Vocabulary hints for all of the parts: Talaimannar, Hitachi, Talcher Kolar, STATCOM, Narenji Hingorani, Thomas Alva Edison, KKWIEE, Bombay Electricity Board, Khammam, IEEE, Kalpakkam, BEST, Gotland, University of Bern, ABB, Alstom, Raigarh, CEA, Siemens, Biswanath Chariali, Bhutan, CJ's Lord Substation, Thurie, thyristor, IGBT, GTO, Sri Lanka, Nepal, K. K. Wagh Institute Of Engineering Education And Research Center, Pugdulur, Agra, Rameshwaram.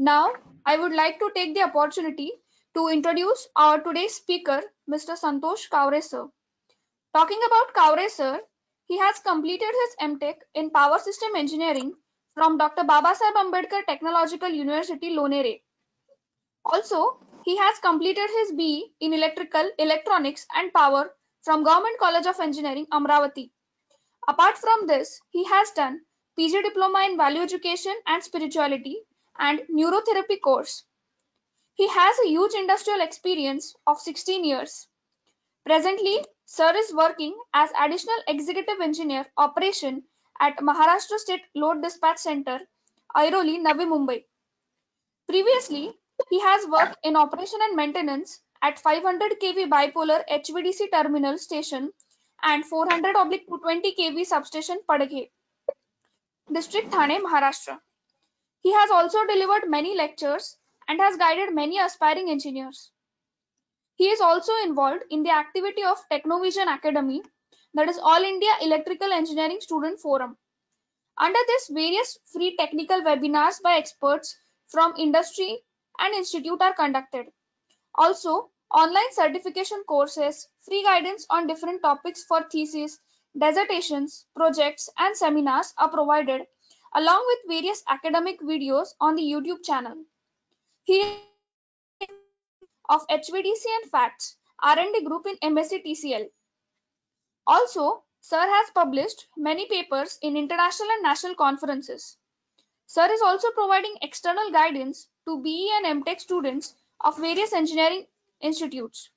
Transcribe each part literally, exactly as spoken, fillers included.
Now, I would like to take the opportunity to introduce our today's speaker, Mister Santosh Kavre sir. Talking about Kavre sir, he has completed his M Tech in Power System Engineering from Doctor Babasaheb Ambedkar Technological University, Lonere. Also, he has completed his B E in Electrical, Electronics and Power from Government College of Engineering, Amravati. Apart from this, he has done P G Diploma in Value Education and Spirituality and Neurotherapy course. He has a huge industrial experience of sixteen years. Presently, sir is working as Additional Executive Engineer Operation at Maharashtra State Load Dispatch Center, Airoli, Navi Mumbai. Previously, he has worked in operation and maintenance at five hundred K V bipolar H V D C terminal station and four hundred oblique two twenty K V substation Padghe, District Thane, Maharashtra. He has also delivered many lectures and has guided many aspiring engineers. He is also involved in the activity of Technovision Academy, that is All India Electrical Engineering Student Forum. Under this, various free technical webinars by experts from industry and institute are conducted. Also, online certification courses, free guidance on different topics for thesis, dissertations, projects, and seminars are provided, along with various academic videos on the YouTube channel. He is of H V D C and FACTS, R and D group in M S C T C L. Also, sir has published many papers in international and national conferences. Sir is also providing external guidance to B E and M Tech students of various engineering institutes.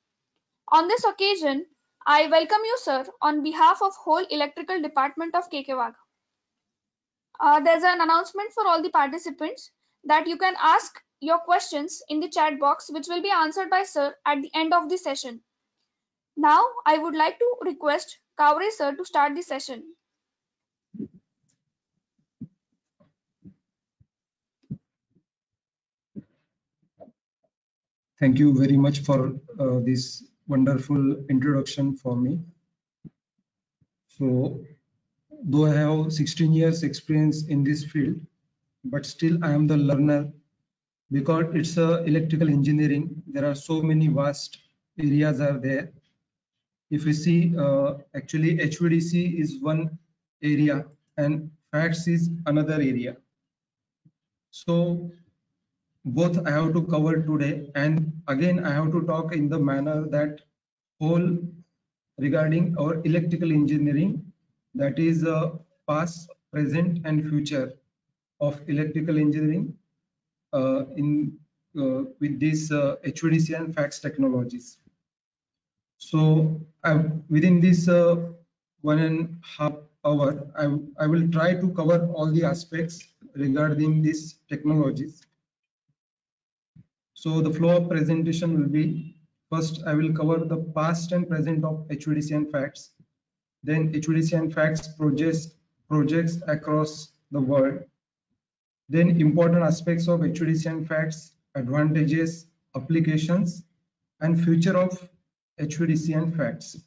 On this occasion, I welcome you, sir, on behalf of whole electrical department of K K Wagh. Uh, there's an announcement for all the participants that you can ask your questions in the chat box, which will be answered by sir at the end of the session. Now, I would like to request Kavre sir to start the session. Thank you very much for uh, this wonderful introduction for me. So, though I have sixteen years experience in this field, but still I am the learner, because it's a electrical engineering. There are so many vast areas are there. If we see, uh, actually H V D C is one area and FACTS is another area. So both I have to cover today, and again I have to talk in the manner that whole regarding our electrical engineering, that is uh, past, present and future of electrical engineering uh, in uh, with these uh, H V D C and FACTS technologies. So I, within this uh, one and half hour, I, I will try to cover all the aspects regarding these technologies. So the flow of presentation will be, first I will cover the past and present of H V D C and FACTS, then H V D C and FACTS projects, projects across the world, then important aspects of H V D C and FACTS, advantages, applications, and future of H V D C and FACTS.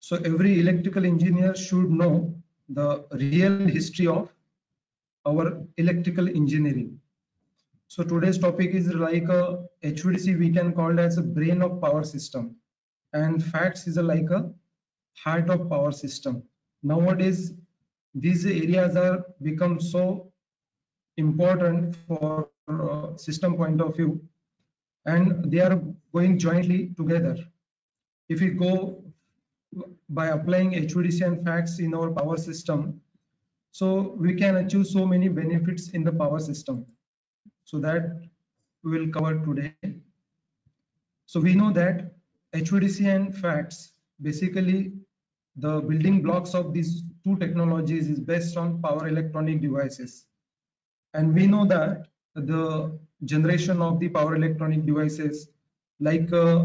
So every electrical engineer should know the real history of our electrical engineering. So today's topic is like a H V D C, we can call it as a brain of power system, and FACTS is a, like a heart of power system. Nowadays, these areas are become so important for uh, system point of view, and they are going jointly together. If we go by applying H V D C and FACTS in our power system, so we can achieve so many benefits in the power system. So that we will cover today. So we know that H V D C and FACTS, basically the building blocks of these two technologies is based on power electronic devices. And we know that the generation of the power electronic devices, like uh,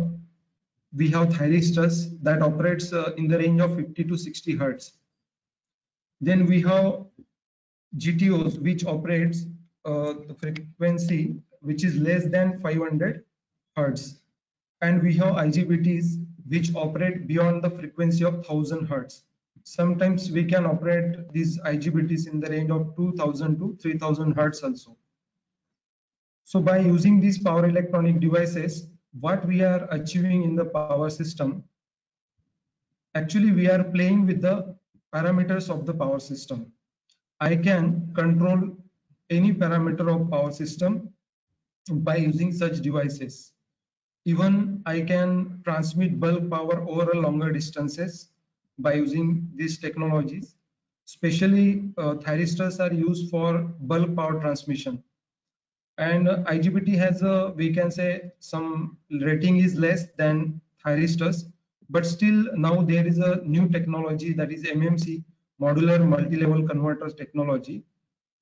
we have thyristors that operates uh, in the range of fifty to sixty hertz. Then we have G T Os, which operates Uh, the frequency which is less than five hundred hertz, and we have I G B Ts which operate beyond the frequency of one thousand hertz. Sometimes we can operate these I G B Ts in the range of two thousand to three thousand hertz also. So by using these power electronic devices, what we are achieving in the power system, actually we are playing with the parameters of the power system. I can control any parameter of power system by using such devices. Even I can transmit bulk power over a longer distances by using these technologies. Especially uh, thyristors are used for bulk power transmission, and uh, I G B T has a, we can say, some rating is less than thyristors, but still now there is a new technology, that is M M C, modular multi-level converters technology.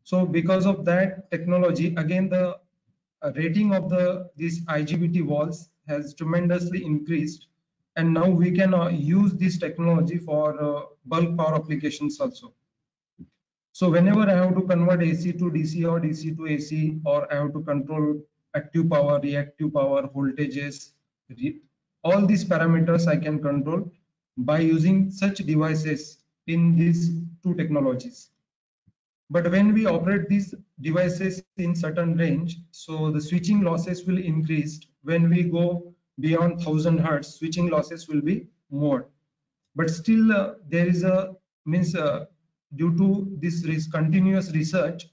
So because of that technology, again the rating of the these I G B T walls has tremendously increased, and now we can uh, use this technology for uh, bulk power applications also. So whenever I have to convert A C to D C or D C to A C, or I have to control active power, reactive power, voltages, all these parameters I can control by using such devices in these two technologies. But when we operate these devices in certain range, so the switching losses will increase. When we go beyond one thousand hertz, switching losses will be more. But still uh, there is a means uh, due to this risk, continuous research,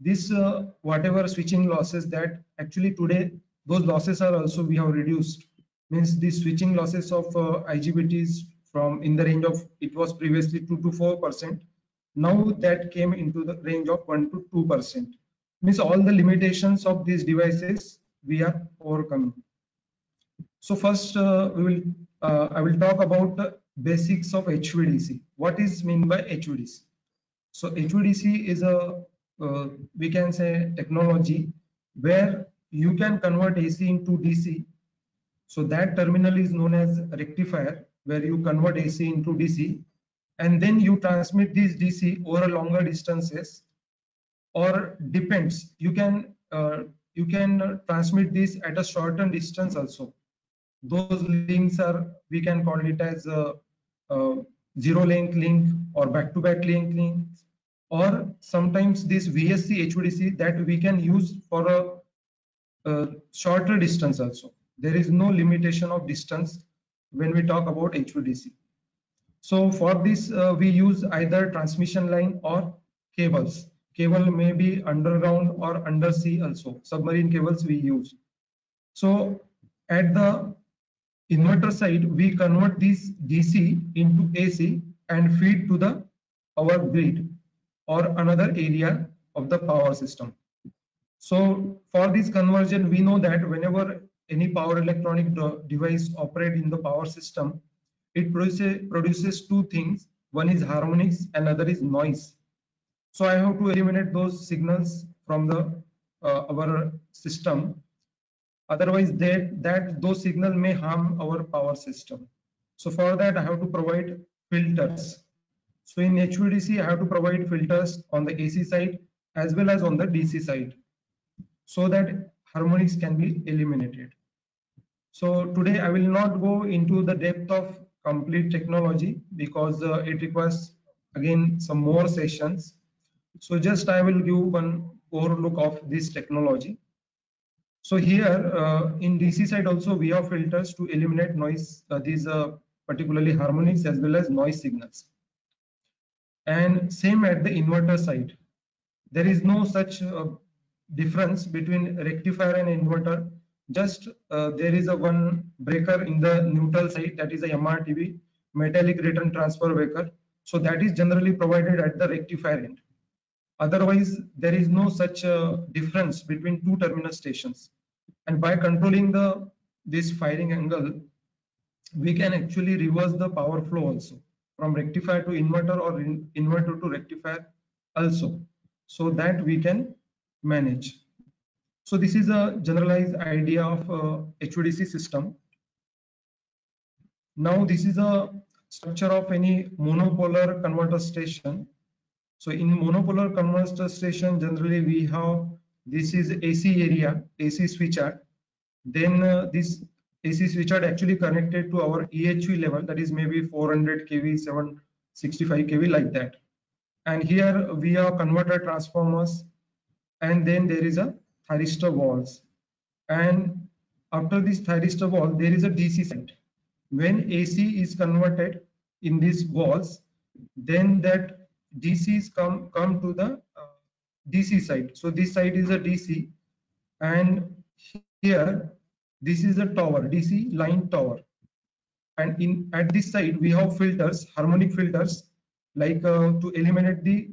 this uh, whatever switching losses that actually today, those losses are also we have reduced. Means the switching losses of uh, I G B Ts from in the range of, it was previously two to four percent, now that came into the range of one to two percent. Means all the limitations of these devices we are overcoming. So first uh, we will uh, I will talk about the basics of H V D C. What is meant by H V D C? So H V D C is a uh, we can say technology where you can convert A C into D C. So that terminal is known as rectifier, where you convert A C into D C, and then you transmit this D C over longer distances, or depends, you can uh, you can transmit this at a shortened distance also. Those links are, we can call it as a, a zero link link or back-to-back link links, or sometimes this V S C H V D C that we can use for a, a shorter distance also. There is no limitation of distance when we talk about H V D C. So for this uh, we use either transmission line or cables. Cable may be underground or undersea also. Submarine cables we use. So at the inverter side, we convert this D C into A C and feed to the our grid or another area of the power system. So for this conversion, we know that whenever any power electronic device operate in the power system, it produces, produces two things. One is harmonics, another is noise. So I have to eliminate those signals from the uh, our system. Otherwise, that that those signals may harm our power system. So for that, I have to provide filters. So in H V D C, I have to provide filters on the A C side as well as on the D C side, so that harmonics can be eliminated. So today I will not go into the depth of complete technology because uh, it requires again some more sessions. So just I will give one overlook of this technology. So here uh, in D C side also we have filters to eliminate noise, uh, these are particularly harmonics as well as noise signals. And same at the inverter side, there is no such uh, difference between rectifier and inverter. Just uh, there is a one breaker in the neutral side, that is a M R T B, metallic return transfer breaker. So that is generally provided at the rectifier end. Otherwise, there is no such uh, difference between two terminal stations. And by controlling the this firing angle, we can actually reverse the power flow also from rectifier to inverter or in, inverter to rectifier also, so that we can manage. So this is a generalized idea of uh, H V D C system. Now this is a structure of any monopolar converter station. So in monopolar converter station, generally we have, this is A C area, A C switchyard. Then uh, this A C switchyard actually connected to our E H V level, that is maybe four hundred K V, seven sixty-five K V, like that. And here we have converter transformers, and then there is a thyristor walls, and after this thyristor wall there is a D C side. When A C is converted in these walls, then that D Cs come come to the uh, D C side. So this side is a D C, and here this is a tower, D C line tower, and in at this side we have filters, harmonic filters, like uh, to eliminate the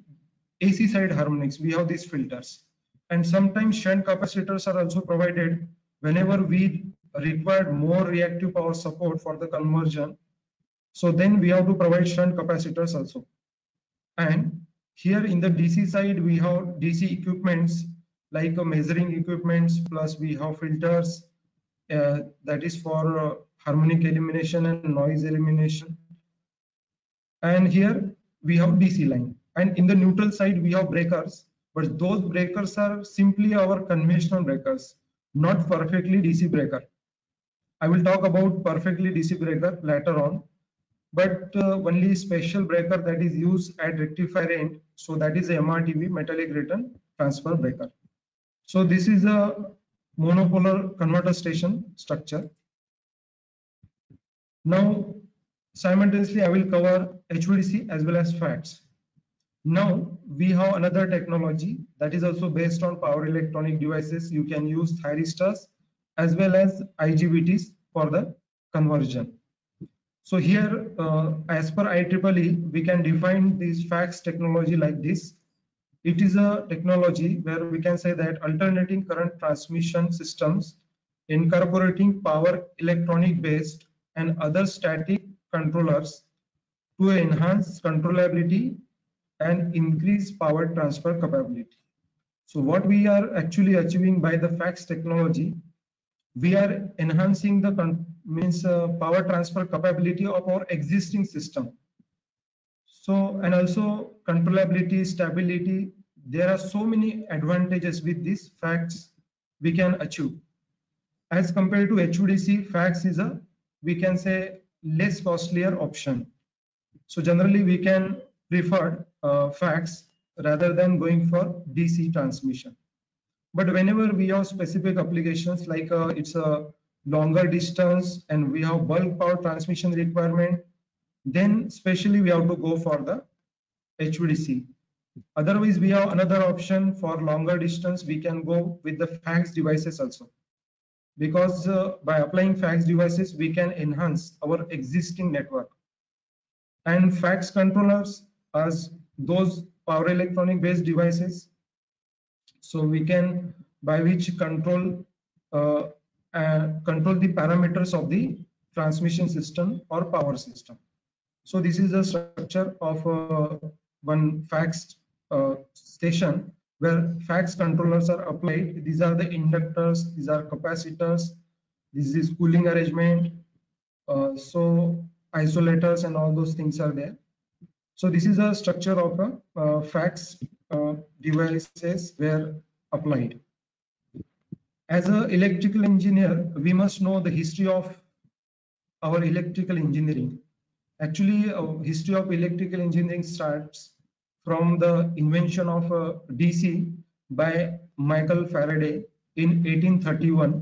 A C side harmonics. We have these filters, and sometimes shunt capacitors are also provided whenever we required more reactive power support for the conversion. So then we have to provide shunt capacitors also. And here in the D C side we have D C equipments like a measuring equipments, plus we have filters uh, that is for uh, harmonic elimination and noise elimination. And here we have D C line. And in the neutral side we have breakers, but those breakers are simply our conventional breakers, not perfectly D C breaker. I will talk about perfectly D C breaker later on, but uh, only special breaker that is used at rectifier end, so that is M R T B, metallic return transfer breaker. So this is a monopolar converter station structure. Now simultaneously I will cover H V D C as well as FACTS. Now we have another technology that is also based on power electronic devices. You can use thyristors as well as I G B Ts for the conversion. So here uh, as per I E E E we can define this FACTS technology like this. It is a technology where we can say that alternating current transmission systems incorporating power electronic based and other static controllers to enhance controllability and increase power transfer capability. So what we are actually achieving by the FACTS technology, we are enhancing the means uh, power transfer capability of our existing system. So, and also controllability, stability, there are so many advantages with this FACTS we can achieve. As compared to H V D C, FACTS is a, we can say, less costlier option. So generally we can prefer Uh, FACTS rather than going for D C transmission. But whenever we have specific applications like uh, it's a longer distance and we have bulk power transmission requirement, then especially we have to go for the H V D C. Otherwise we have another option for longer distance. We can go with the FACTS devices also, because uh, by applying FACTS devices we can enhance our existing network. And FACTS controllers as those power electronic based devices, so we can by which control uh, uh, control the parameters of the transmission system or power system. So this is the structure of uh, one FACTS uh, station where FACTS controllers are applied. These are the inductors, these are capacitors, this is cooling arrangement, uh, so isolators and all those things are there. So this is a structure of a uh, FACTS uh, devices were applied. As an electrical engineer, we must know the history of our electrical engineering. Actually, uh, history of electrical engineering starts from the invention of uh, D C by Michael Faraday in eighteen thirty-one,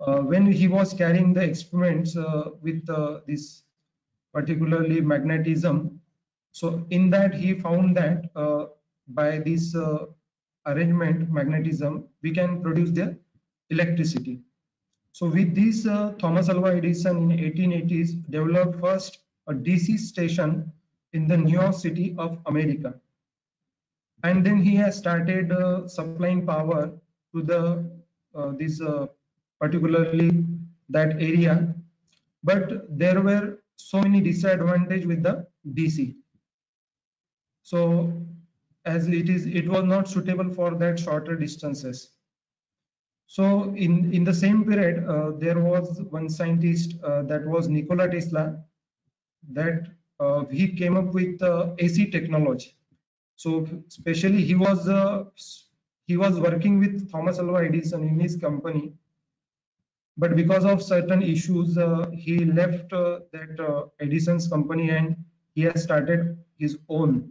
uh, when he was carrying the experiments uh, with uh, this particularly magnetism. So in that he found that uh, by this uh, arrangement magnetism we can produce the electricity. So with this uh, Thomas Alva Edison in eighteen eighties developed first a D C station in the New York City of America, and then he has started uh, supplying power to the uh, this uh, particularly that area. But there were so many disadvantages with the D C. So as it is, it was not suitable for that shorter distances. So in in the same period uh, there was one scientist uh, that was Nikola Tesla, that uh, he came up with uh, A C technology. So especially he was uh, he was working with Thomas Alva Edison in his company, but because of certain issues uh, he left uh, that uh, Edison's company, and he has started his own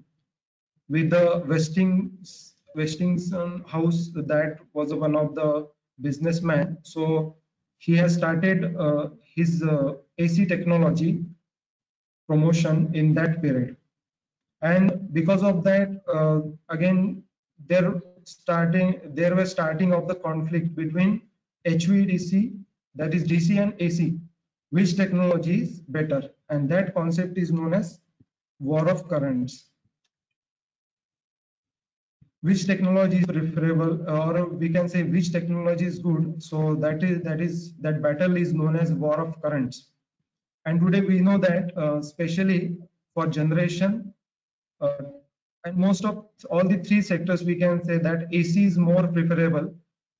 with the Westinghouse Westinghouse House, that was one of the businessmen. So he has started uh, his uh, A C technology promotion in that period, and because of that, uh, again there starting there was starting of the conflict between H V D C, that is D C, and A C, which technology is better, and that concept is known as war of currents. Which technology is preferable, or we can say which technology is good? So that is that is that battle is known as war of currents. And today we know that, uh, especially for generation, uh, and most of all the three sectors, we can say that A C is more preferable,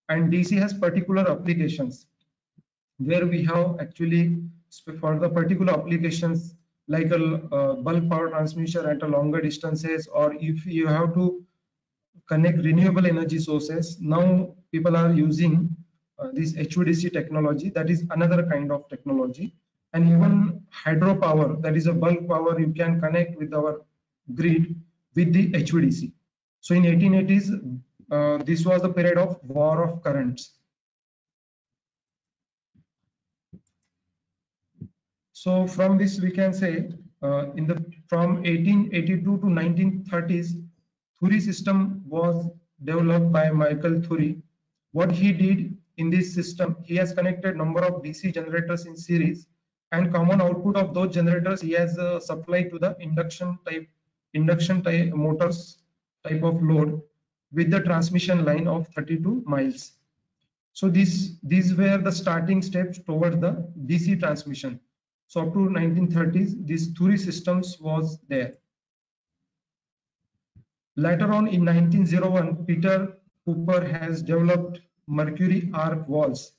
and D C has particular applications, where we have actually for the particular applications like a uh, bulk power transmission at a longer distances, or if you have to connect renewable energy sources. Now people are using uh, this H V D C technology, that is another kind of technology, and even hydropower, that is a bulk power, you can connect with our grid with the H V D C. So in eighteen eighties, uh, this was the period of war of currents. So from this we can say, uh, in the from eighteen eighty-two to nineteen thirties, Thurie system was developed by Michael Thurie. What he did in this system, he has connected number of D C generators in series, and common output of those generators he has uh, supplied to the induction type induction type motors type of load with the transmission line of thirty-two miles. So these these were the starting steps toward the D C transmission. So up to nineteen thirties, these Thurie systems was there. Later on in nineteen oh one, Peter Cooper has developed mercury arc valves,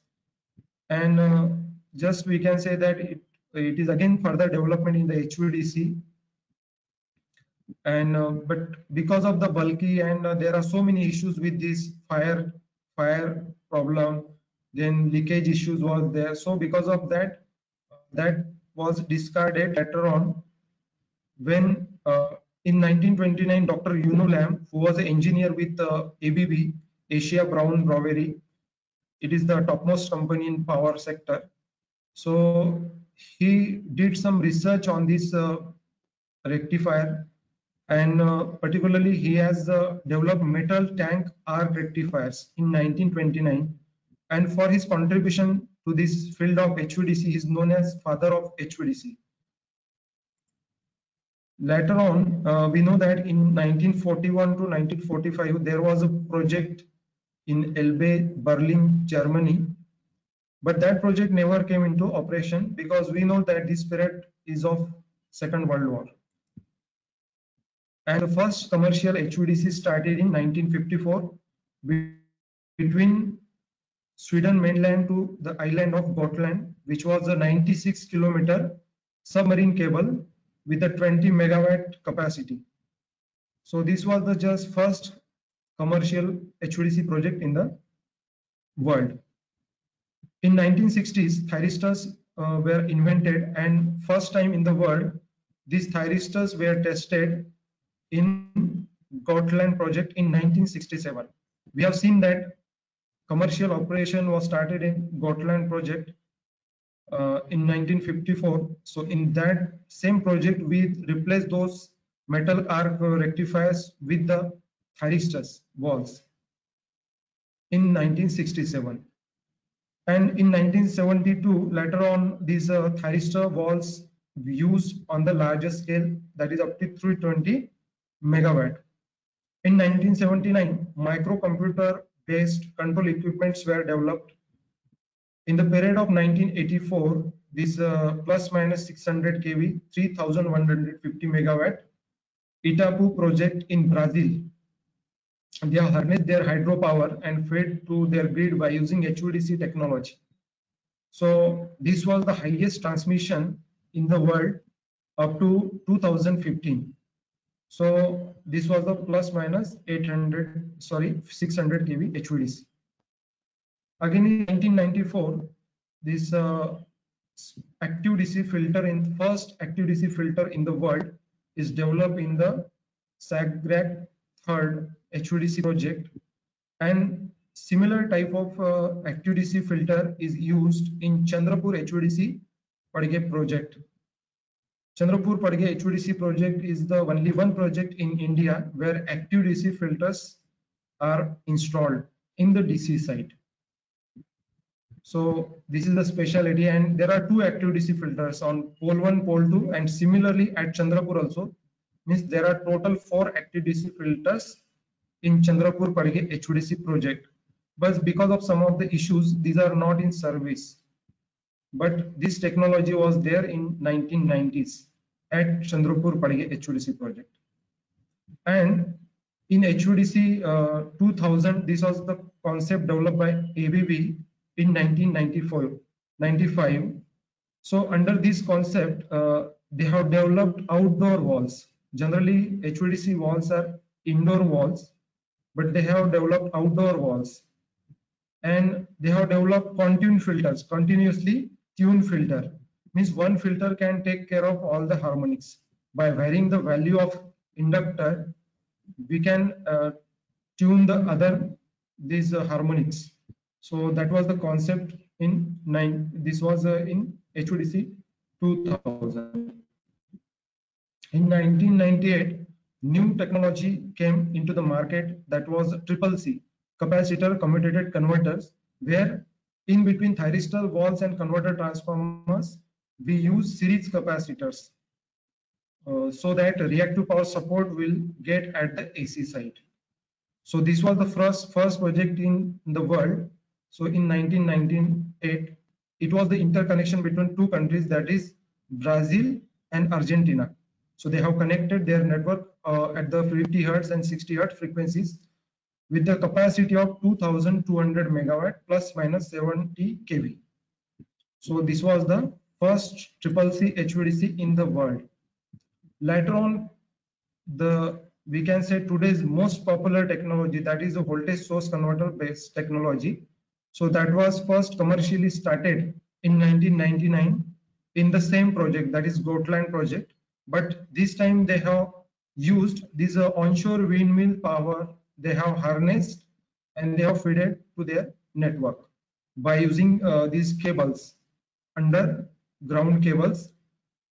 and uh, just we can say that it, it is again further development in the H V D C, and uh, but because of the bulky, and uh, there are so many issues with this fire fire problem, then leakage issues was there, so because of that, that was discarded later on when uh, in nineteen twenty-nine, Doctor Uno Lam, who was an engineer with uh, A B B, Asia Brown Boveri, it is the topmost company in power sector. So he did some research on this uh, rectifier, and uh, particularly he has uh, developed metal tank arc rectifiers in nineteen twenty-nine. And for his contribution to this field of H V D C, he is known as father of H V D C. Later on, uh, we know that in nineteen forty-one to nineteen forty-five, there was a project in Elbe, Berlin, Germany, but that project never came into operation because we know that this period is of Second World War. And the first commercial H V D C started in nineteen fifty-four between Sweden mainland to the island of Gotland, which was a ninety-six kilometer submarine cable with a twenty megawatt capacity. So this was the just first commercial H V D C project in the world. In nineteen sixties, thyristors uh, were invented, and first time in the world, these thyristors were tested in Gotland project in nineteen sixty-seven. We have seen that commercial operation was started in Gotland project Uh, in nineteen fifty-four. So in that same project, we replaced those metal arc rectifiers with the thyristors valves in nineteen sixty-seven. And in nineteen seventy-two, later on, these uh, thyristor valves used on the larger scale, that is up to three hundred twenty megawatt. In nineteen seventy-nine, microcomputer-based control equipments were developed. In the period of nineteen eighty-four, this uh, plus minus six hundred K V, three thousand one hundred fifty megawatt Itapu project in Brazil, they have harnessed their hydropower and fed to their grid by using H V D C technology. So this was the highest transmission in the world up to two thousand fifteen. So this was the plus minus eight hundred, sorry, six hundred K V H V D C. Again in nineteen ninety-four, this uh, active D C filter, in first active D C filter in the world, is developed in the Zagreb third H V D C project, and similar type of uh, H V D C filter is used in Chandrapur H V D C Padghe project. Chandrapur-Padghe H V D C project is the only one project in India where active D C filters are installed in the D C site. So this is the speciality, and there are two active D C filters on pole one, pole two, and similarly at Chandrapur also. Means there are total four active D C filters in Chandrapur-Padghe H V D C project, but because of some of the issues, these are not in service. But this technology was there in nineteen nineties at Chandrapur-Padghe H V D C project. And in H V D C uh, two thousand, this was the concept developed by A B B in nineteen ninety-four ninety-five. So under this concept, uh, they have developed outdoor walls. Generally, H V D C walls are indoor walls, but they have developed outdoor walls, and they have developed continuous filters, continuously tuned filter. Means one filter can take care of all the harmonics. By varying the value of inductor, we can uh, tune the other these uh, harmonics. So that was the concept in nine. This was uh, in H V D C two thousand. In nineteen ninety-eight, new technology came into the market, that was triple C, capacitor commutated converters, where in between thyristor walls and converter transformers, we use series capacitors uh, so that reactive power support will get at the A C side. So this was the first first project in the world. So in nineteen ninety-eight, it was the interconnection between two countries, that is Brazil and Argentina. So they have connected their network uh, at the fifty hertz and sixty hertz frequencies with the capacity of two thousand two hundred megawatt plus minus seventy K V. So this was the first triple C H V D C in the world. Later on, the we can say today's most popular technology, that is the voltage source converter based technology. So that was first commercially started in nineteen ninety-nine in the same project, that is Gotland project. But this time they have used these uh, onshore windmill power, they have harnessed and they have fed to their network by using uh, these cables, under ground cables,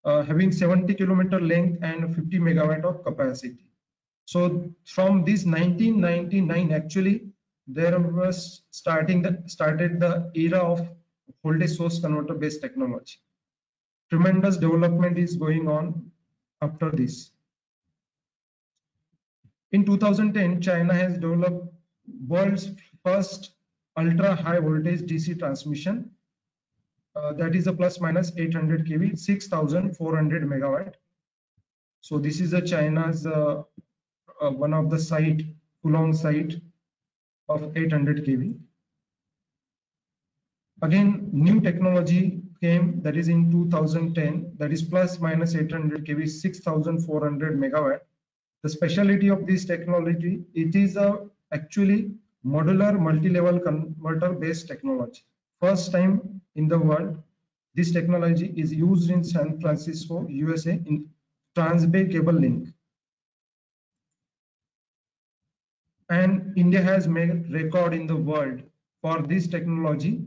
uh, having seventy kilometer length and fifty megawatt of capacity. So from this nineteen ninety-nine, actually there was starting the started the era of voltage source converter based technology. Tremendous development is going on after this. In two thousand ten, China has developed world's first ultra high voltage D C transmission, uh, that is a plus minus eight hundred K V, six thousand four hundred megawatt. So this is a China's uh, uh, one of the site, Kulong site of eight hundred K V. Again, new technology came, that is in two thousand ten, that is plus minus eight hundred K V, six thousand four hundred megawatt. The speciality of this technology, it is a actually modular multi-level converter based technology. First time in the world, this technology is used in San Francisco, U S A, in Transbay Cable Link. And India has made record in the world for this technology.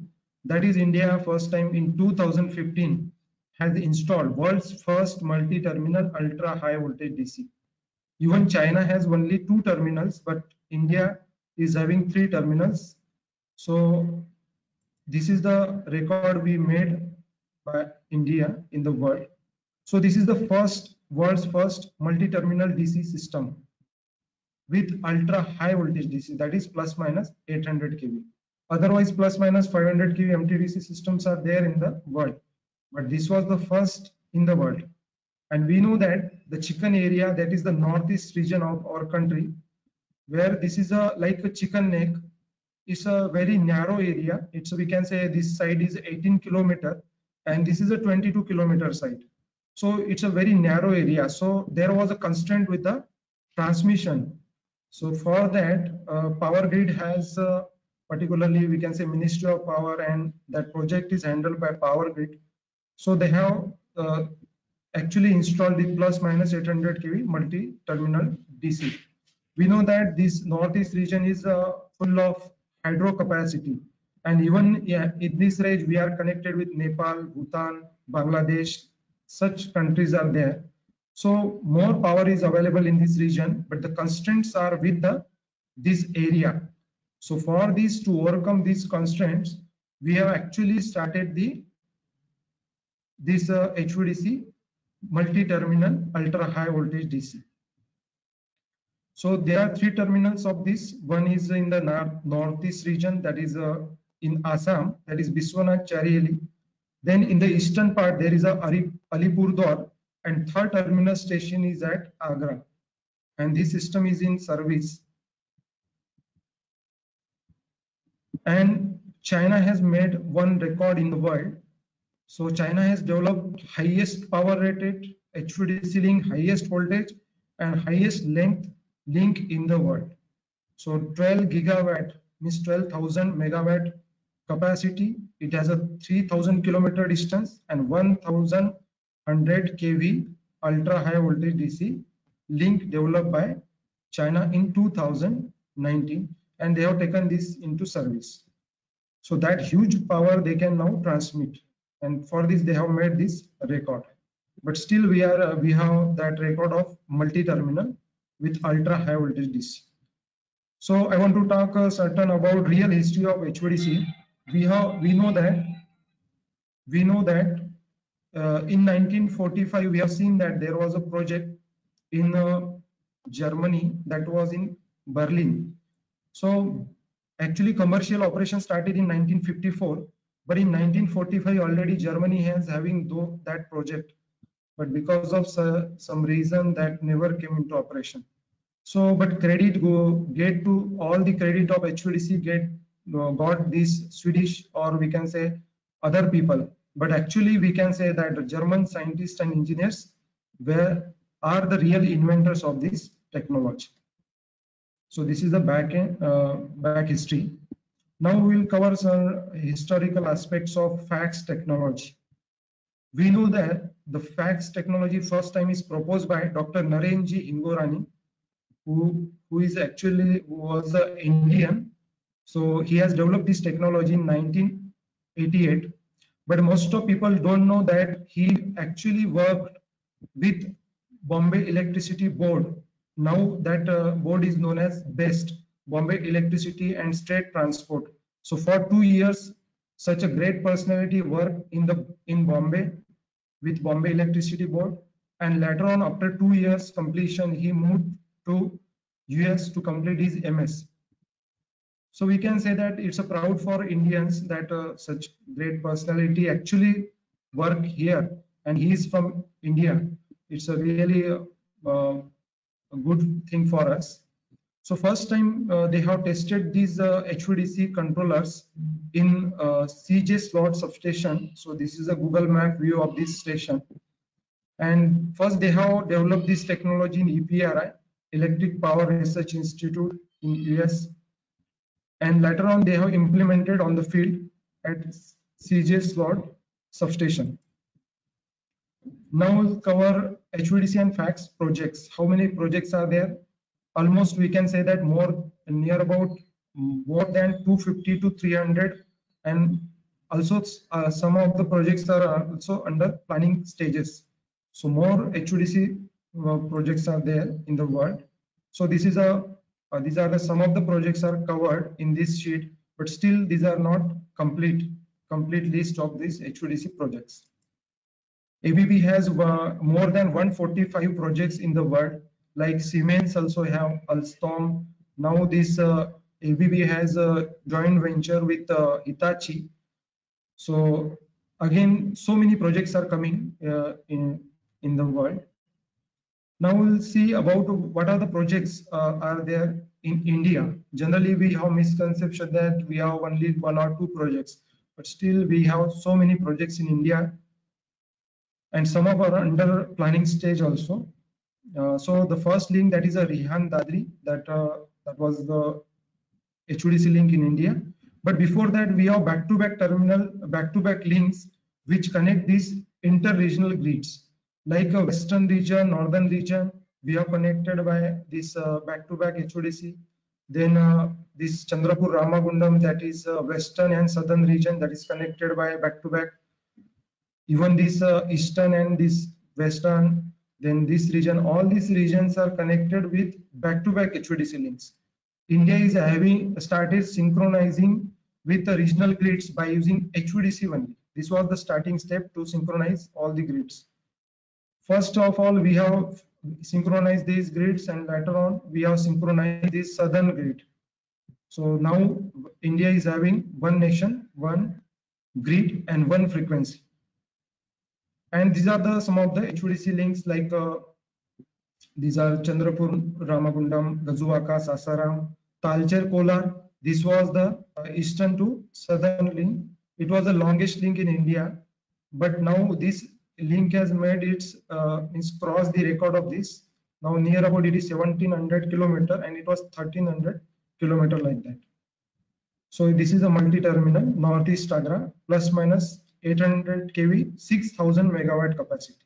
That is, India first time in two thousand fifteen has installed world's first multi-terminal ultra high voltage D C. Even China has only two terminals, but India is having three terminals. So this is the record we made by India in the world. So this is the first world's first multi-terminal D C system with ultra high voltage D C, that is plus minus eight hundred K V. Otherwise, plus minus five hundred K V M T D C systems are there in the world, but this was the first in the world. And we know that the chicken area, that is the northeast region of our country, where this is a like a chicken neck, it's a very narrow area. It's, we can say this side is eighteen kilometer and this is a twenty-two kilometer side. So it's a very narrow area. So there was a constraint with the transmission. So for that, uh, Power Grid has uh, particularly, we can say Ministry of Power, and that project is handled by Power Grid. So they have uh, actually installed the plus minus eight hundred K V multi-terminal D C. we know that this northeast region is uh, full of hydro capacity, and even yeah, in this range we are connected with Nepal, Bhutan, Bangladesh. Such countries are there, so more power is available in this region, but the constraints are with the this area. So for this, to overcome these constraints, we have actually started the this uh, H V D C, multi terminal ultra high voltage D C. So there are three terminals of this. One is in the north northeast region, that is uh, in Assam, that is Biswanath Chariali. Then in the eastern part there is a Alipurdar, and third terminal station is at Agra, and this system is in service. And China has made one record in the world. So China has developed highest power rated H V D C link, highest voltage and highest length link in the world. So twelve gigawatt means twelve thousand megawatt capacity. It has a three thousand kilometer distance and one thousand one hundred k V ultra high voltage D C link developed by China in two thousand nineteen, and they have taken this into service. So that huge power they can now transmit, and for this they have made this record. But still we are uh, we have that record of multi terminal with ultra high voltage D C. So I want to talk a uh, certain about real history of H V D C. We have we know that we know that uh, in nineteen forty-five we have seen that there was a project in uh, Germany, that was in Berlin. So actually commercial operation started in nineteen fifty-four, but in nineteen forty-five already Germany has having though that project, but because of uh, some reason that never came into operation. So but credit go get to all the credit of H V D C get got this Swedish, or we can say other people, but actually we can say that the German scientists and engineers were are the real inventors of this technology. So this is the back uh, back history. Now we will cover some historical aspects of FACTS technology. We know that the FACTS technology first time is proposed by Doctor Narenji Hingorani, who who is actually who was an Indian. So he has developed this technology in nineteen eighty-eight, but most of people don't know that he actually worked with Bombay Electricity Board. Now that uh, board is known as BEST, Bombay Electricity and State Transport. So for two years, such a great personality worked in the in Bombay with Bombay Electricity Board, and later on, after two years completion, he moved to U S to complete his M S. So we can say that it's a proud for Indians that uh, such great personality actually work here, and he is from India. It's a really uh, uh, a good thing for us. So first time uh, they have tested these uh, H V D C controllers in uh, C J's Lord Substation. So this is a Google Map view of this station, and first they have developed this technology in E P R I, Electric Power Research Institute in U S. And later on, they have implemented on the field at C J's Lord Substation. Now we'll cover H V D C and FACTS projects. How many projects are there? Almost we can say that more near about more than two fifty to three hundred, and also uh, some of the projects are also under planning stages. So more H V D C uh, projects are there in the world. So this is a Uh, these are the some of the projects are covered in this sheet, but still these are not complete complete list of these H V D C projects. A B B has uh, more than one forty-five projects in the world, like Siemens also have Alstom. Now this uh, A B B has a joint venture with uh, Hitachi. So again, so many projects are coming uh, in in the world. Now we'll see about what are the projects uh, are there in India. Generally, we have misconception that we have only one or two projects, but still we have so many projects in India, and some of are under planning stage also. Uh, so the first link, that is a Rihan Dadri, that uh, that was the H V D C link in India. But before that, we have back-to-back terminal, back-to-back links which connect these inter-regional grids, like a western region, northern region, we are connected by this uh, back-to-back H V D C. Then uh, this Chandrapur Ramagundam, that is uh, western and southern region, that is connected by back-to-back. Even this uh, eastern and this western, then this region, all these regions are connected with back-to-back H V D C links. India is having started synchronizing with the regional grids by using H V D C only. This was the starting step to synchronize all the grids. First of all, we have synchronized these grids, and later on we have synchronized this southern grid. So now India is having one nation, one grid, and one frequency. And these are the some of the H V D C links, like uh, these are Chandrapur, Ramagundam, Gazuwaka, Sasaram, Talcher, Kolar. This was the uh, eastern to southern link. It was the longest link in India, but now this link has made its uh, it's crossed the record of this. Now near about it is seventeen hundred kilometer, and it was thirteen hundred kilometer like that. So this is a multi-terminal northeast Agra, plus minus eight hundred K V, six thousand megawatt capacity.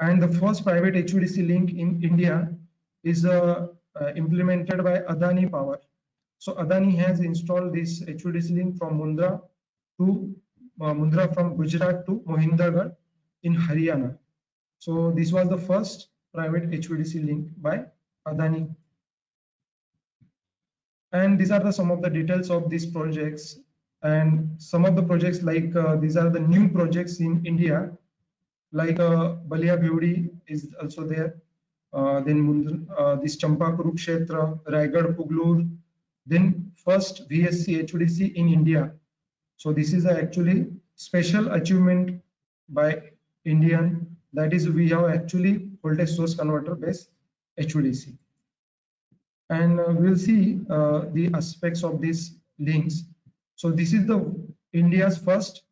And the first private H V D C link in India is uh, uh, implemented by Adani Power. So Adani has installed this H V D C link from Mundra to uh, Mundra from Gujarat to Mohindergarh in Haryana. So this was the first private H V D C link by Adani. And these are the some of the details of these projects. And some of the projects, like uh, these are the new projects in India, like uh, Balia Bhiwadi is also there. Uh, then Mundra, uh, this Champa Kurukshetra, Raigarh, Pugdulur. Then first V S C H V D C in India. So this is actually special achievement by Indian, that is we have actually voltage source converter based H V D C. And uh, we'll see uh, the aspects of these links. So this is the India's first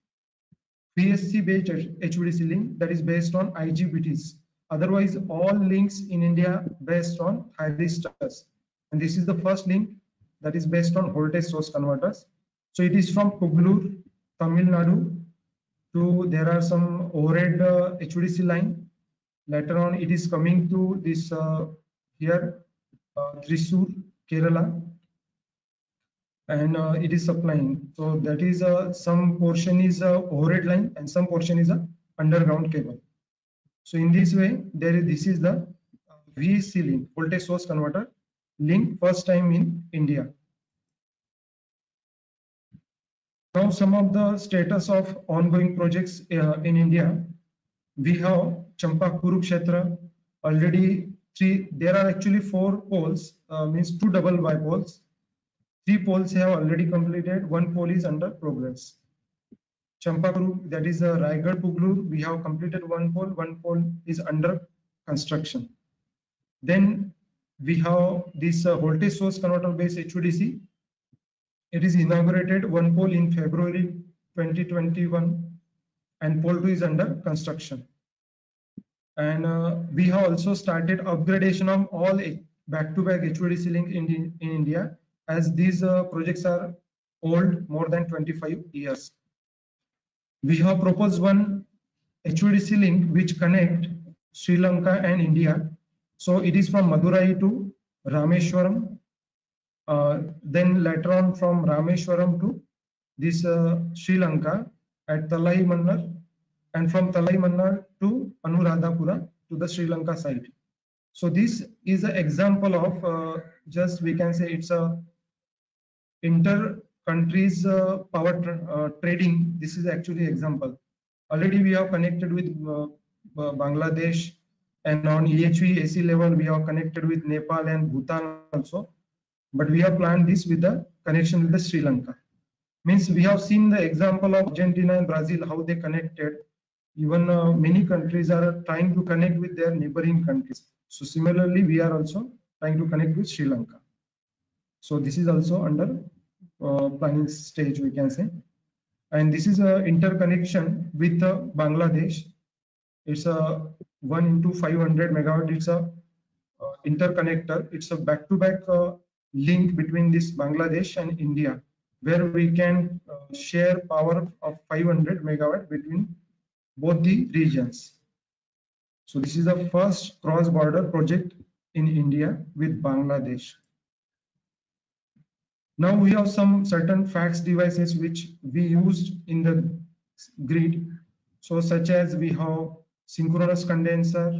V S C based H V D C link that is based on I G B Ts. Otherwise all links in India based on thyristors, and this is the first link that is based on voltage source converters. So it is from Pugdulur, Tamil Nadu, to there are some overhead uh, H V D C line. Later on, it is coming to this uh, here, uh, Thrissur, Kerala, and uh, it is supplying. So that is uh, some portion is a overhead line and some portion is a underground cable. So in this way, there is this is the V S C link, voltage source converter link, first time in India. Now some of the status of ongoing projects uh, in India. We have Champa Kurukshetra already three. There are actually four poles, uh, means two double bipoles. Three poles have already completed. One pole is under progress. Champa Kuruk, that is a Raigarh Pugdulur. We have completed one pole. One pole is under construction. Then we have this uh, voltage source converter based H V D C. It is inaugurated one pole in February twenty twenty-one, and pole two is under construction. And uh, we have also started upgradation of all back-to-back H V D C link in, in India, as these uh, projects are old, more than twenty-five years. We have proposed one H V D C link which connect Sri Lanka and India. So it is from Madurai to Rameshwaram. Uh, then later on from Rameshwaram to this uh, Sri Lanka at Talaimannar, and from Talaimannar to Anuradhapura to the Sri Lanka side. So this is an example of uh, just we can say it's a inter-countries uh, power tra uh, trading. This is actually example. Already we are connected with uh, Bangladesh, and on E H V A C level we are connected with Nepal and Bhutan also. But we have planned this with the connection with the Sri Lanka. Means we have seen the example of Argentina and Brazil, how they connected. Even uh, many countries are trying to connect with their neighboring countries. So similarly, we are also trying to connect with Sri Lanka. So this is also under uh, planning stage, we can say. And this is an interconnection with uh, Bangladesh. It's a one into five hundred megawatt. It's a uh, interconnector. It's a back-to-back -back, uh, link between this Bangladesh and India, where we can uh, share power of five hundred megawatt between both the regions. So this is the first cross-border project in India with Bangladesh. Now we have some certain FACTS devices which we used in the grid. So such as we have synchronous condenser,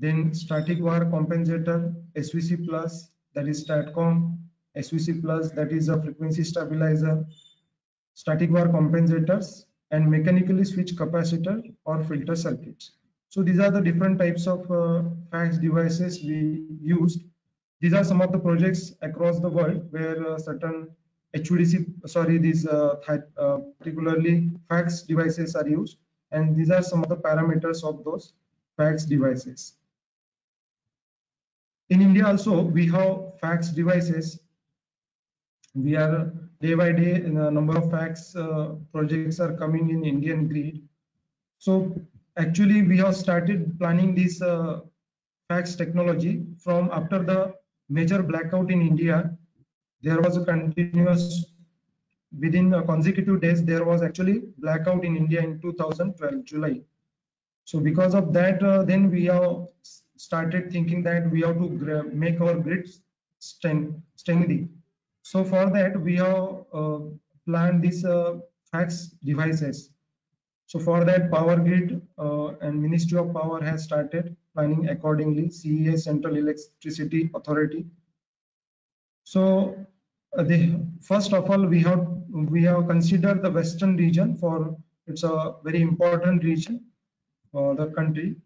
then static wire compensator, S V C plus, that is STATCOM, S V C plus, that is a frequency stabilizer, static wire compensators, and mechanically switched capacitor or filter circuits. So these are the different types of uh, FACTS devices we used. These are some of the projects across the world where uh, certain H V D C, sorry, these uh, uh, particularly FACTS devices are used, and these are some of the parameters of those FACTS devices. In India also, we have FACTS devices. We are day by day, and a number of FACTS uh, projects are coming in Indian grid. So actually, we have started planning this uh, FACTS technology from after the major blackout in India. There was a continuous, within a consecutive days, there was actually blackout in India in two thousand twelve, July. So because of that, uh, then we have started thinking that we have to make our grid strengthy. So for that, we have uh, planned these uh, FACTS devices. So for that, Power Grid uh, and Ministry of Power has started planning accordingly, C E A, Central Electricity Authority. So uh, they, first of all, we have we have considered the Western region, for it's a very important region for the country.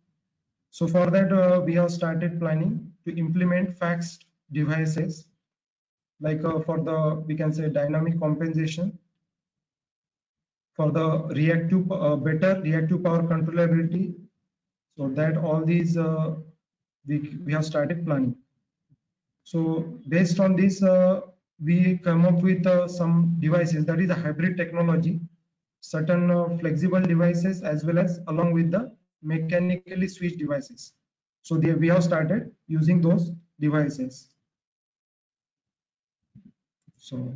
So for that, uh, we have started planning to implement FACTS devices, like uh, for the, we can say, dynamic compensation, for the reactive, uh, better reactive power controllability. So that all these uh, we, we have started planning. So based on this, uh, we come up with uh, some devices, that is a hybrid technology, certain uh, flexible devices, as well as along with the mechanically switched devices. So they, we have started using those devices. So,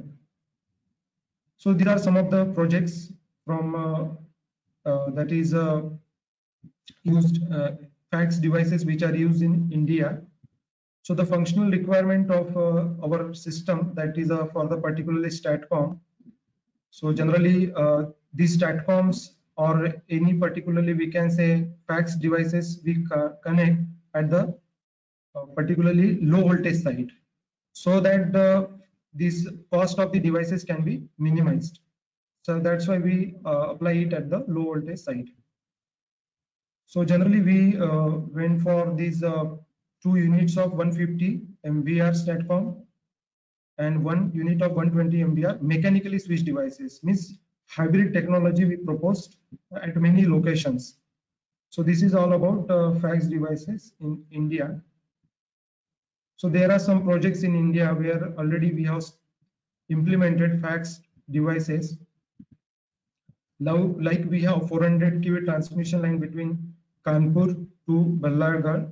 so these are some of the projects from uh, uh, that is uh, used uh, FACTS devices which are used in India. So the functional requirement of uh, our system, that is uh, for the particularly STATCOM. So generally uh, these STATCOMs or any particularly we can say FACTS devices we connect at the uh, particularly low voltage side, so that the this cost of the devices can be minimized. So that's why we uh, apply it at the low voltage side. So generally we uh, went for these uh, two units of one hundred fifty M V R STATCOM and one unit of one hundred twenty M V R mechanically switched devices, means hybrid technology we proposed at many locations. So this is all about uh, FACTS devices in India. So there are some projects in India where already we have implemented FACTS devices. Now, like we have four hundred kilovolt transmission line between Kanpur to Raigarh.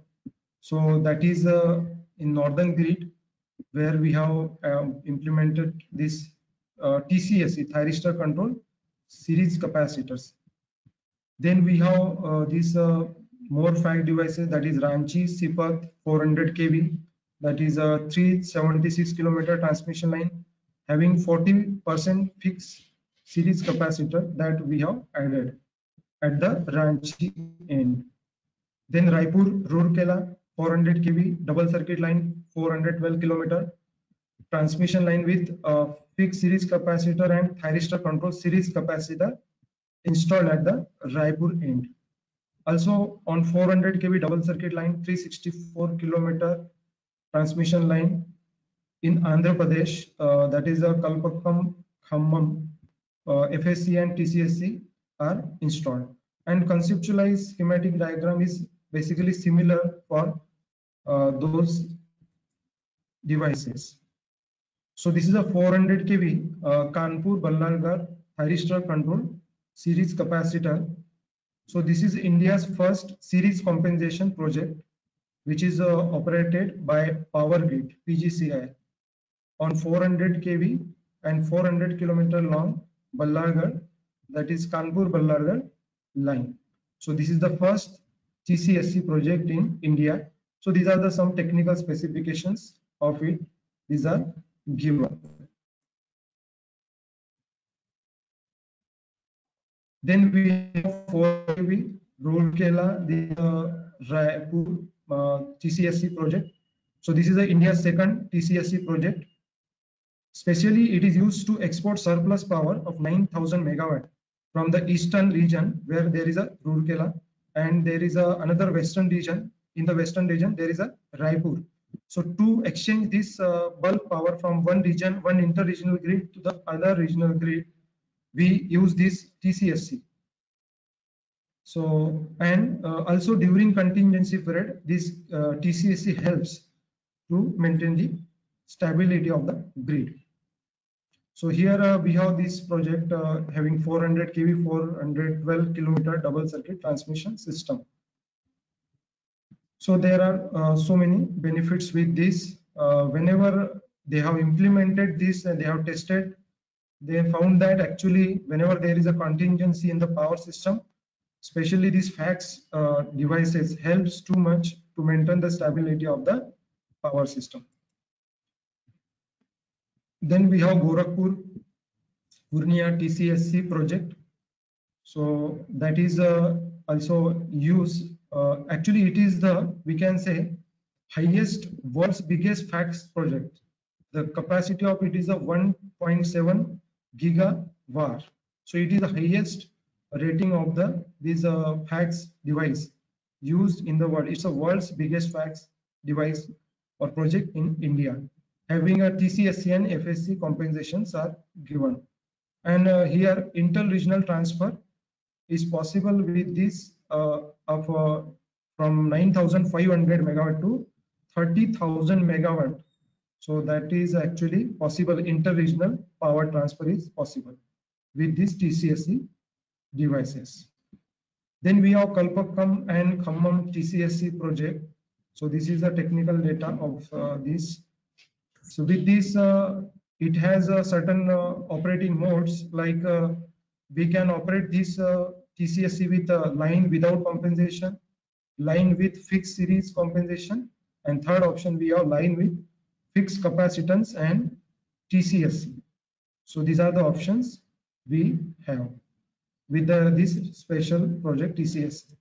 So that is uh, in northern grid where we have uh, implemented this uh, T C S, thyristor control series capacitors. Then we have uh, these uh, more FACTS devices, that is Ranchi, Sipat, four hundred K V. That is a three hundred seventy-six kilometer transmission line having forty percent fixed series capacitor that we have added at the Ranchi end. Then Raipur Rourkela four hundred K V double circuit line, four hundred twelve kilometer transmission line with a fixed series capacitor and thyristor control series capacitor installed at the Raipur end. Also on four hundred K V double circuit line, three hundred sixty-four kilometer transmission line in Andhra Pradesh, uh, that is a Kalpakkam, Khammam, uh, F A C and T C S C are installed. And conceptualized schematic diagram is basically similar for uh, those devices. So this is a four hundred K V uh, Kanpur Ballargarh thyristor control series capacitor. So this is India's first series compensation project, which is uh, operated by Power Grid P G C I on four hundred K V and four hundred kilometer long Ballargarh, that is Kanpur Ballargarh line. So this is the first C C S C project in India. So these are the some technical specifications of it. These are given. Then we have four A B, Rourkela, the uh, Raipur uh, T C S C project. So this is the India's second T C S C project. Especially, it is used to export surplus power of nine thousand megawatt from the eastern region, where there is a Rourkela, and there is a, another western region. In the western region, there is a Raipur. So to exchange this uh, bulk power from one region, one interregional grid to the other regional grid, we use this T C S C. So, and uh, also during contingency period, this uh, T C S C helps to maintain the stability of the grid. So here uh, we have this project uh, having four hundred K V, four hundred twelve kilometer double circuit transmission system. So there are uh, so many benefits with this. Uh, whenever they have implemented this and they have tested, they found that actually whenever there is a contingency in the power system, especially these FACTS uh, devices helps too much to maintain the stability of the power system. Then we have Gorakhpur Purnia T C S C project. So that is uh, also used. Uh, actually, it is the, we can say, highest, world's biggest FACTS project. The capacity of it is a one point seven gigawatt. So it is the highest rating of the this uh, FACTS device used in the world. It's the world's biggest FACTS device or project in India. Having a T C S C and F S C compensations are given, and uh, here inter-regional transfer is possible with this uh, of uh, from nine thousand five hundred megawatt to thirty thousand megawatt. So that is actually possible. Inter-regional power transfer is possible with these T C S C devices. Then we have Kalpakkam and Khammam T C S C project. So this is the technical data of uh, this. So with this, uh, it has a certain uh, operating modes, like uh, we can operate this uh, T C S C with a line without compensation, line with fixed series compensation, and third option we have line with fixed capacitance and T C S C. So these are the options we have with the, this special project T C S C.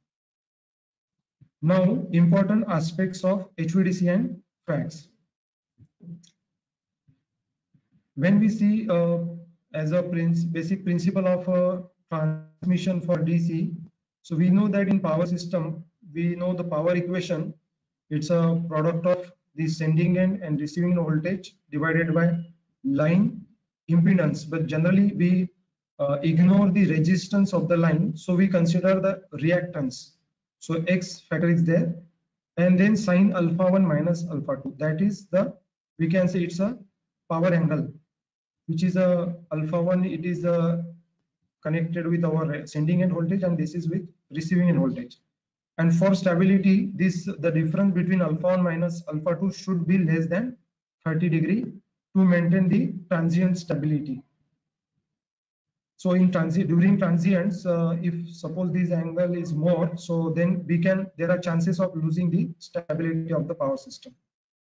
Now, important aspects of H V D C and FACTS. When we see uh, as a princ basic principle of uh, transmission for D C, so we know that in power system, we know the power equation. It's a product of the sending end and receiving end voltage divided by line impedance. But generally, we uh, ignore the resistance of the line, so we consider the reactance. So X factor is there, and then sine alpha one minus alpha two. That is the, we can say it's a power angle, which is a alpha one. It is a connected with our sending end voltage, and this is with receiving end voltage. And for stability, this the difference between alpha one minus alpha two should be less than thirty degree to maintain the transient stability. So in transient, during transients, uh, if suppose this angle is more, so then we can, there are chances of losing the stability of the power system.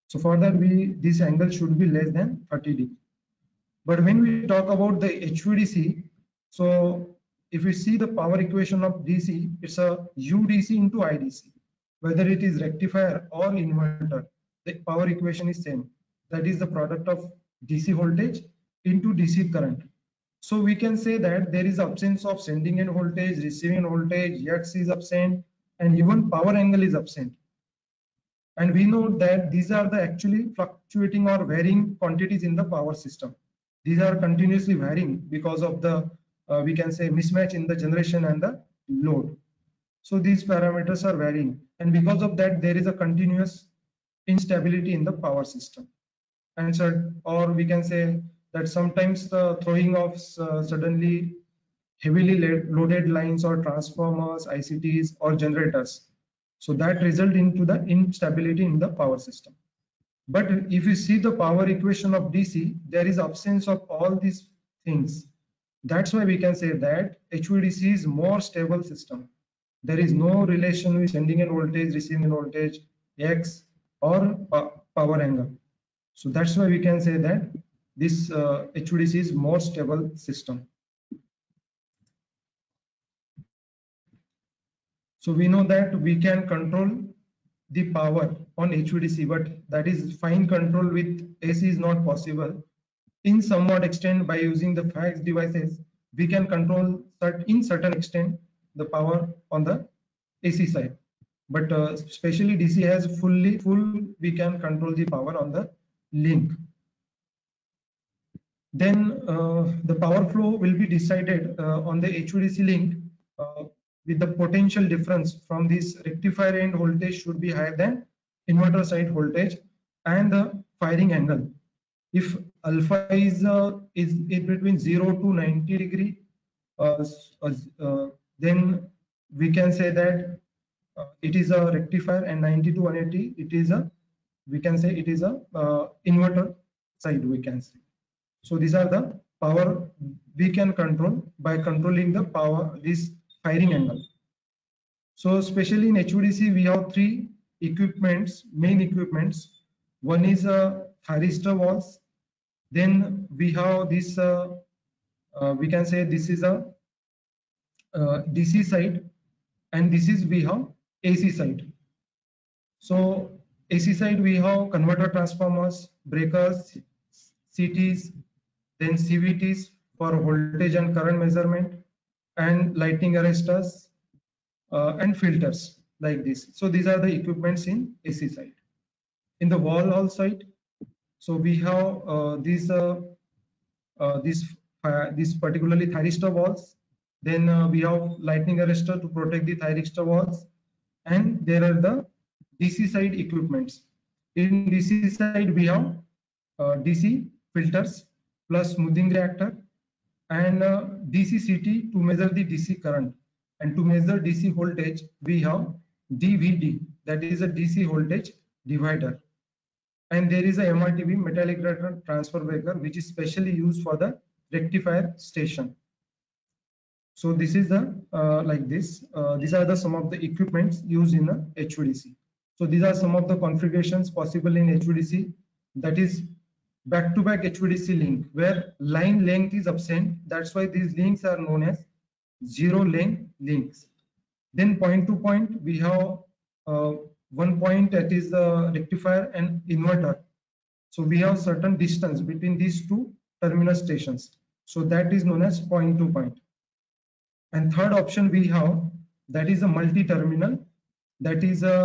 So for that, we, this angle should be less than thirty degree. But when we talk about the H V D C, so if we see the power equation of D C, it's a U D C into I D C. Whether it is rectifier or inverter, the power equation is same. That is the product of D C voltage into D C current. So we can say that there is absence of sending end voltage, receiving end voltage, X is absent, and even power angle is absent. And we know that these are the actually fluctuating or varying quantities in the power system. These are continuously varying because of the, uh, we can say, mismatch in the generation and the load. So these parameters are varying. And because of that, there is a continuous instability in the power system. And so, or we can say that sometimes the throwing of uh, suddenly heavily loaded lines or transformers, I C Ts, or generators. So that results into the instability in the power system. But if you see the power equation of D C, there is absence of all these things. That's why we can say that H V D C is more stable system there is no relation with sending end voltage, receiving end voltage, X or power angle. So that's why we can say that this uh, H V D C is more stable system. So we know that we can control the power on H V D C, but that is fine control with A C is not possible. In somewhat extent, by using the FACTS devices, we can control in certain extent the power on the A C side, but uh, especially D C has fully full we can control the power on the link. Then uh, the power flow will be decided uh, on the H V D C link uh, with the potential difference from this rectifier end voltage should be higher than inverter side voltage and the firing angle. If alpha is uh, is in between zero to ninety degree, uh, uh, then we can say that uh, it is a rectifier, and ninety to one eighty it is a we can say it is a uh, inverter side we can say. So these are the power we can control by controlling the power this firing angle. So especially in H V D C we have three equipments, main equipments. One is a thyristor walls. Then we have this uh, uh, we can say this is a Uh, D C side, and this is we have A C side. So A C side we have converter transformers, breakers, C Ts, then C V Ts for voltage and current measurement, and lighting arresters uh, and filters like this. So these are the equipments in A C side. In the wall hall side, so we have uh, these uh, uh, this uh, this particularly thyristor walls. Then uh, we have lightning arrestor to protect the thyristor walls, and there are the D C side equipments. In D C side we have uh, D C filters plus smoothing reactor and uh, D C C T to measure the D C current, and to measure D C voltage we have D V D, that is a D C voltage divider, and there is a M R T B metallic current transfer breaker which is specially used for the rectifier station. So this is the uh, like this. Uh, these are the some of the equipments used in the H V D C. So these are some of the configurations possible in H V D C. That is back-to-back H V D C link where line length is absent. That's why these links are known as zero-length links. Then point-to-point, we have uh, one point that is the rectifier and inverter. So we have certain distance between these two terminal stations. So that is known as point-to-point. And third option we have, that is a multi-terminal, that is a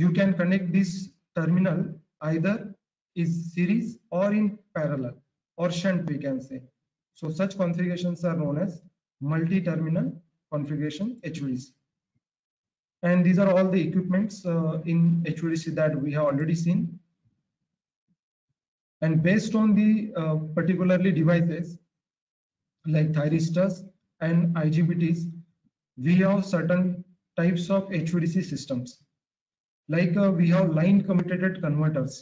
you can connect this terminal either is series or in parallel or shunt we can say. So such configurations are known as multi-terminal configuration H V D C. And these are all the equipments uh, in H V D C that we have already seen. And based on the uh, particularly devices like thyristors and I G B Ts, we have certain types of H V D C systems. Like uh, we have line commutated converters.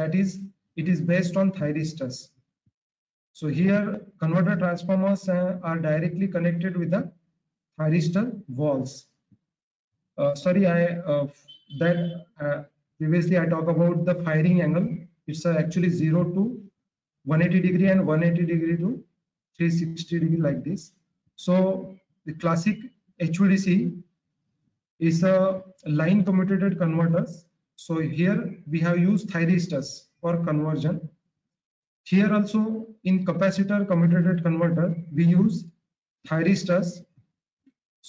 That is, it is based on thyristors. So here, converter transformers uh, are directly connected with the thyristor walls. Uh, sorry, I uh, that uh, previously I talked about the firing angle. It's uh, actually zero to one eighty degree and one eighty degree to three sixty degree like this. So the classic H V D C is a line commutated converters. So here we have used thyristors for conversion. Here also in capacitor commutated converter we use thyristors.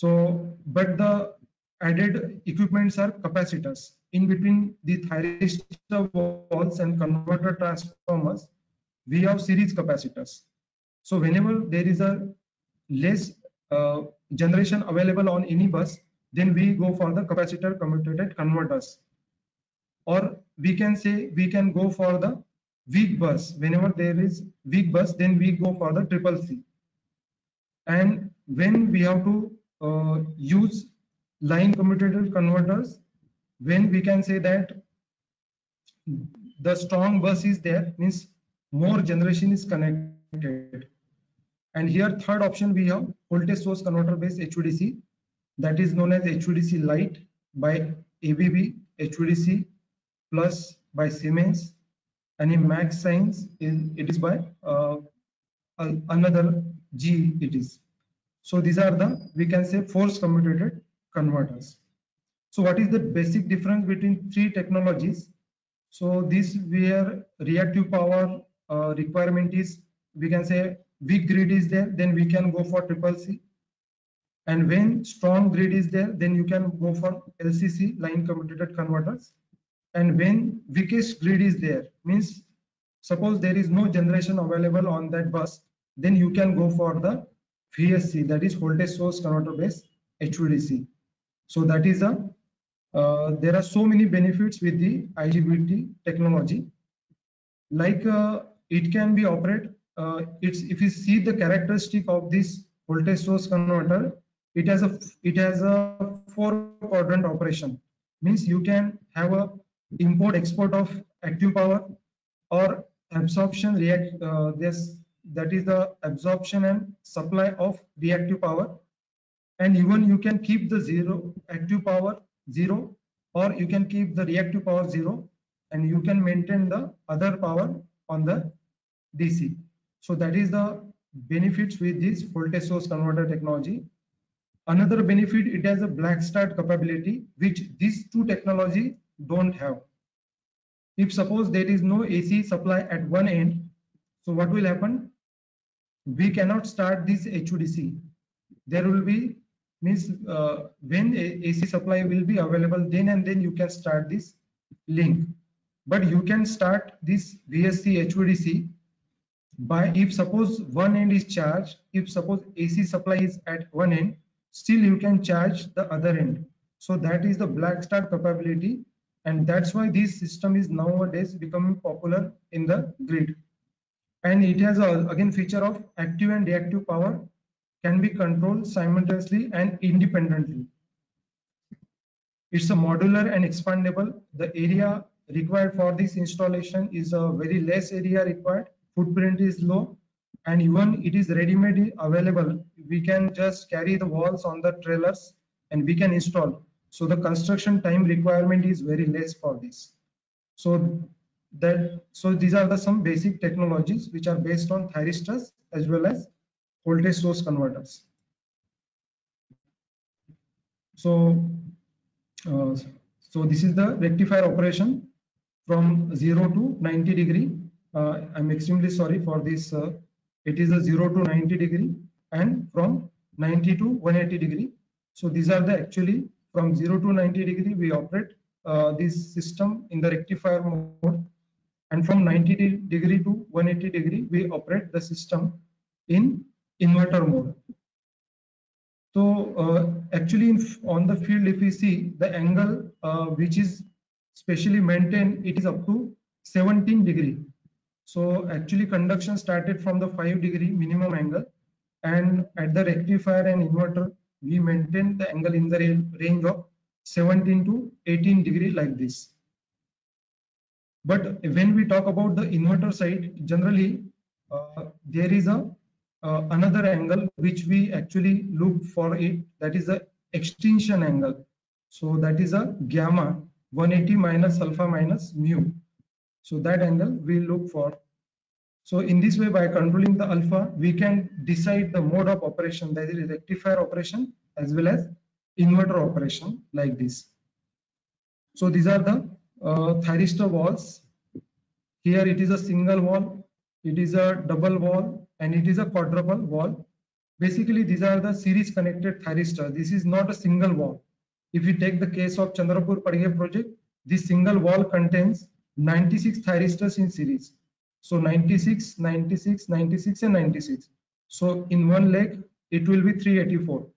So but the added equipments are capacitors. In between the thyristor walls and converter transformers, we have series capacitors. So whenever there is a less uh, generation available on any bus, then we go for the capacitor commutated converters, or we can say we can go for the weak bus. Whenever there is weak bus, then we go for the triple C. And when we have to uh, use line commutated converters, when we can say that the strong bus is there, means more generation is connected. And here third option we have voltage source converter based H V D C, that is known as H V D C light by A B B, H V D C plus by Siemens, and in math science it is by uh, another G it is. So these are the, we can say, force commutated converters. So what is the basic difference between three technologies? So this, where reactive power uh, requirement is, we can say weak grid is there, then we can go for triple C, and when strong grid is there, then you can go for L C C, line commutated converters. And when weakest grid is there, means suppose there is no generation available on that bus, then you can go for the V S C, that is voltage source converter based H V D C. So that is a uh, there are so many benefits with the I G B T technology. Like uh, it can be operate. Uh, it's if you see the characteristic of this voltage source converter, it has a it has a four quadrant operation. Means you can have a import export of active power, or absorption react uh, this that is the absorption and supply of reactive power, and even you can keep the zero active power zero, or you can keep the reactive power zero, and you can maintain the other power on the D C. So that is the benefits with this voltage source converter technology. Another benefit, it has a black start capability, which these two technology don't have. If suppose there is no A C supply at one end, so what will happen? We cannot start this H V D C. There will be means uh, when A C supply will be available, then and then you can start this link. But you can start this V S C H V D C by, if suppose one end is charged, if suppose A C supply is at one end, still you can charge the other end. So that is the black star capability, and that's why this system is nowadays becoming popular in the grid. And it has a, again feature of active and reactive power can be controlled simultaneously and independently. It's a modular and expandable. The area required for this installation is a very less area required, footprint is low, and even it is ready-made available. We can just carry the walls on the trailers and we can install. So the construction time requirement is very less for this. So that so these are the some basic technologies which are based on thyristors as well as voltage source converters. So uh, so this is the rectifier operation from zero to ninety degree. Uh, I'm extremely sorry for this. Uh, it is a zero to ninety degree and from ninety to one hundred eighty degree. So these are the actually from zero to ninety degree we operate uh, this system in the rectifier mode, and from ninety degree to one hundred eighty degree we operate the system in inverter mode. So uh, actually in, on the field, if we see the angle uh, which is specially maintained, it is up to seventeen degree. So actually conduction started from the five degree minimum angle, and at the rectifier and inverter we maintain the angle in the range of seventeen to eighteen degree like this. But when we talk about the inverter side, generally uh, there is a uh, another angle which we actually look for it, that is the extinction angle. So that is a gamma one eighty minus alpha minus mu. So that angle we look for. So in this way, by controlling the alpha, we can decide the mode of operation, that is rectifier operation as well as inverter operation like this. So these are the uh, thyristor walls. Here it is a single wall, it is a double wall, and it is a quadruple wall. Basically these are the series connected thyristor. This is not a single wall. If we take the case of Chandrapur-Padghe project, this single wall contains ninety-six thyristors in series. So ninety-six, ninety-six, ninety-six and ninety-six. So in one leg it will be three eighty-four,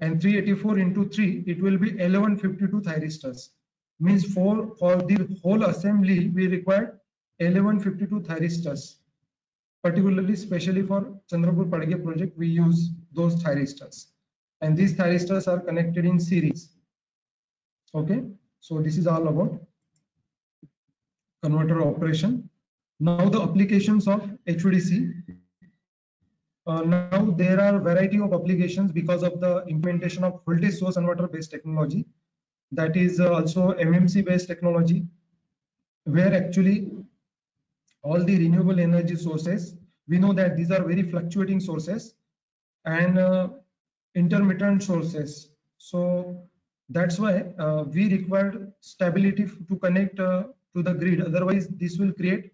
and three eighty-four into three it will be eleven fifty-two thyristors. Means for for the whole assembly we require eleven fifty-two thyristors. Particularly specially for Chandrapur-Padghe project we use those thyristors, and these thyristors are connected in series. Okay, so this is all about converter operation. Now the applications of H V D C. Uh, now there are variety of applications because of the implementation of voltage source inverter based technology, that is uh, also M M C based technology, where actually all the renewable energy sources, we know that these are very fluctuating sources and uh, intermittent sources. So that's why uh, we require stability to connect uh, to the grid. Otherwise, this will create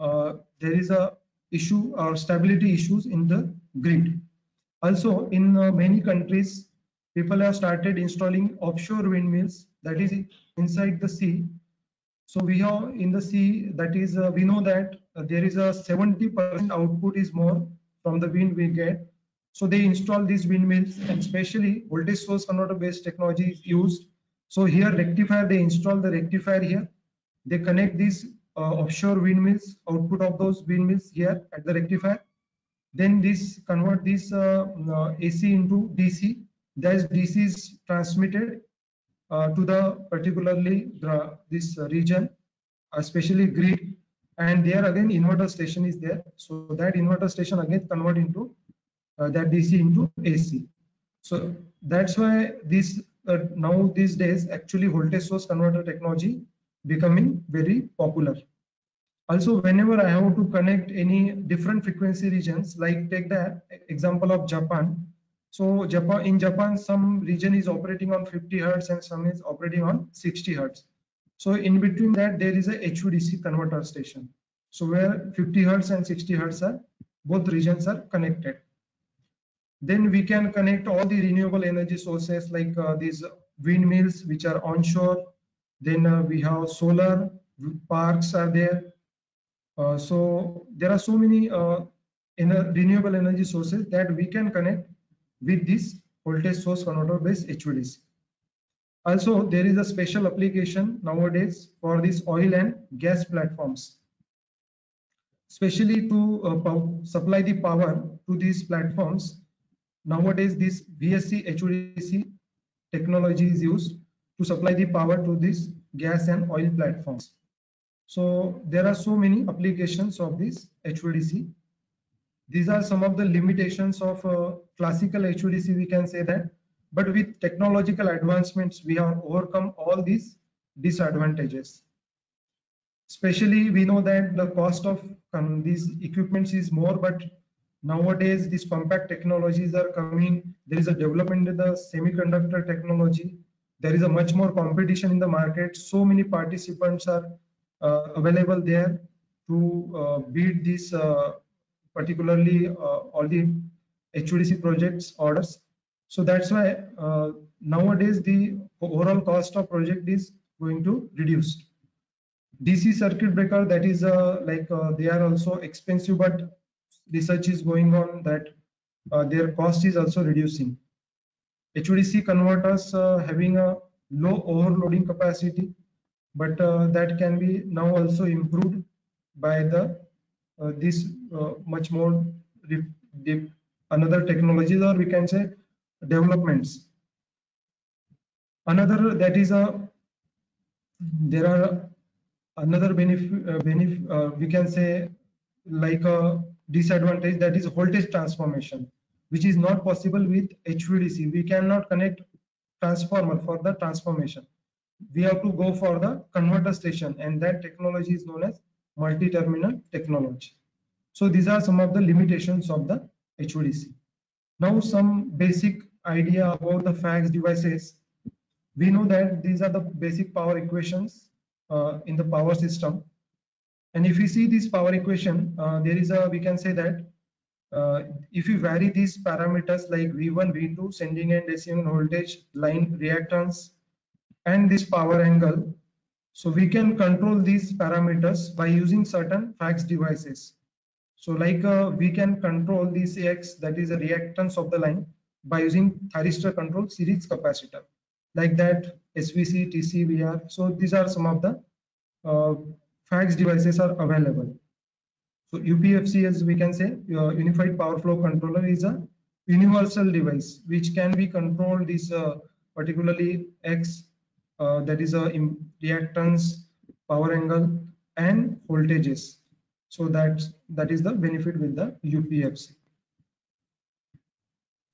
uh, there is a issue or stability issues in the grid. Also, in uh, many countries, people have started installing offshore windmills, that is inside the sea. So we have in the sea, that is uh, we know that uh, there is a seventy percent output is more from the wind we get. So they install these windmills, and especially voltage source converter based technology is used. So here rectifier, they install the rectifier here. They connect these Uh, offshore windmills, output of those windmills here at the rectifier. Then this convert this uh, uh, A C into D C. That D C is transmitted uh, to the particularly the, this region, especially grid. And there again inverter station is there. So that inverter station again convert into uh, that D C into A C. So that's why this uh, now these days actually voltage source converter technology becoming very popular. Also, whenever I have to connect any different frequency regions, like take the example of Japan. So Japan, in Japan, some region is operating on fifty hertz and some is operating on sixty hertz. So in between that, there is a H V D C converter station. So where fifty hertz and sixty hertz are, both regions are connected. Then we can connect all the renewable energy sources like uh, these windmills, which are onshore. Then uh, we have solar parks are there. Uh, so there are so many uh, renewable energy sources that we can connect with this voltage source converter based H V D C. Also, there is a special application nowadays for these oil and gas platforms, especially to uh, supply the power to these platforms. Nowadays, this V S C H V D C technology is used to supply the power to these gas and oil platforms. So there are so many applications of this H V D C. These are some of the limitations of uh, classical H V D C, we can say that. But with technological advancements, we have overcome all these disadvantages. Especially, we know that the cost of um, these equipments is more, but nowadays these compact technologies are coming. There is a development in the semiconductor technology. There is a much more competition in the market. So many participants are uh, available there to uh, bid these uh, particularly uh, all the H V D C projects orders. So that's why uh, nowadays the overall cost of project is going to reduce. D C circuit breaker, that is uh, like uh, they are also expensive, but research is going on that uh, their cost is also reducing. H V D C converters uh, having a low overloading capacity, but uh, that can be now also improved by the uh, this uh, much more deep, deep another technologies, or we can say developments. Another that is a there are another benefit uh, benefit uh, we can say like a disadvantage, that is voltage transformation, which is not possible with H V D C. We cannot connect transformer for the transformation. We have to go for the converter station, and that technology is known as multi-terminal technology. So these are some of the limitations of the H V D C. Now some basic idea about the FACTS devices. We know that these are the basic power equations uh, in the power system. And if you see this power equation, uh, there is a, we can say that Uh, if you vary these parameters like V one, V two, sending and receiving voltage, line reactance, and this power angle, so we can control these parameters by using certain FACTS devices. So like uh, we can control this X, that is the reactance of the line, by using thyristor control series capacitor, like that S V C, T C, V R. So these are some of the uh, FACTS devices are available. So U P F C, as we can say, uh, Unified Power Flow Controller, is a universal device which can be controlled. This uh, particularly X, uh, that is a reactance, power angle, and voltages. So that that is the benefit with the U P F C.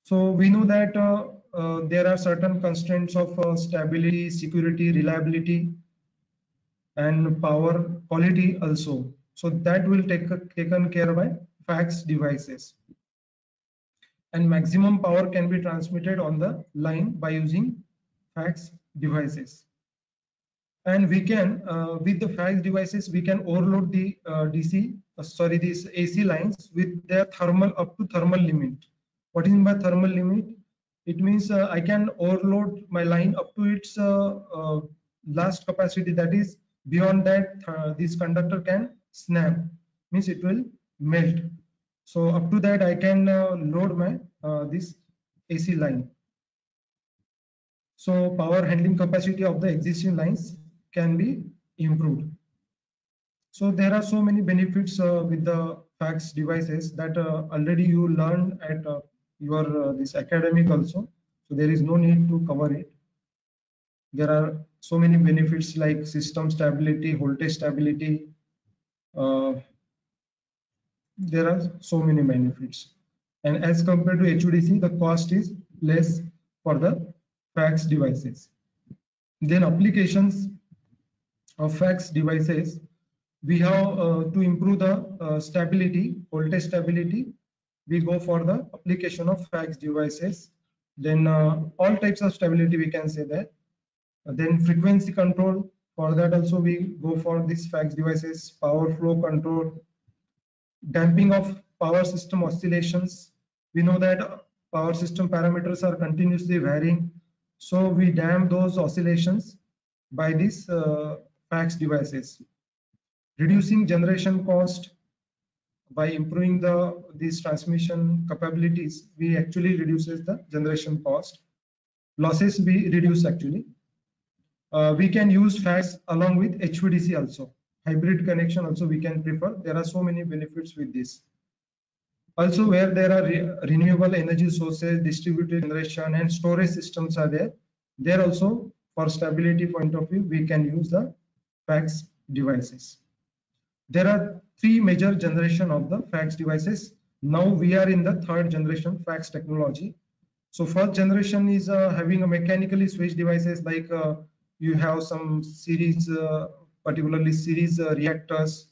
So we know that uh, uh, there are certain constraints of uh, stability, security, reliability, and power quality also. So that will take taken care by FACTS devices. And maximum power can be transmitted on the line by using FACTS devices. And we can, uh, with the FACTS devices, we can overload the uh, D C, uh, sorry, these A C lines with their thermal up to thermal limit. What is my thermal limit? It means uh, I can overload my line up to its uh, uh, last capacity. That is, beyond that, uh, this conductor can snap, means it will melt. So up to that, I can uh, load my uh, this A C line. So power handling capacity of the existing lines can be improved. So there are so many benefits uh, with the FACTS devices that uh, already you learned at uh, your uh, this academic also. So there is no need to cover it. There are so many benefits like system stability, voltage stability. Uh, there are so many benefits. And as compared to H V D C, the cost is less for the FACTS devices. Then applications of FACTS devices, we have uh, to improve the uh, stability, voltage stability. We go for the application of FACTS devices. Then uh, all types of stability, we can say that. Then frequency control, for that also we go for these FACTS devices. Power flow control, damping of power system oscillations. We know that power system parameters are continuously varying, so we damp those oscillations by these uh, FACTS devices. Reducing generation cost by improving the these transmission capabilities, we actually reduces the generation cost. Losses we reduce actually. Uh, we can use FACTS along with H V D C also. Hybrid connection also we can prefer. There are so many benefits with this. Also, where there are re renewable energy sources, distributed generation and storage systems are there, there also for stability point of view, we can use the FACTS devices. There are three major generation of the FACTS devices. Now we are in the third generation FACTS technology. So first generation is uh, having a mechanically switched devices like uh, you have some series, uh, particularly series uh, reactors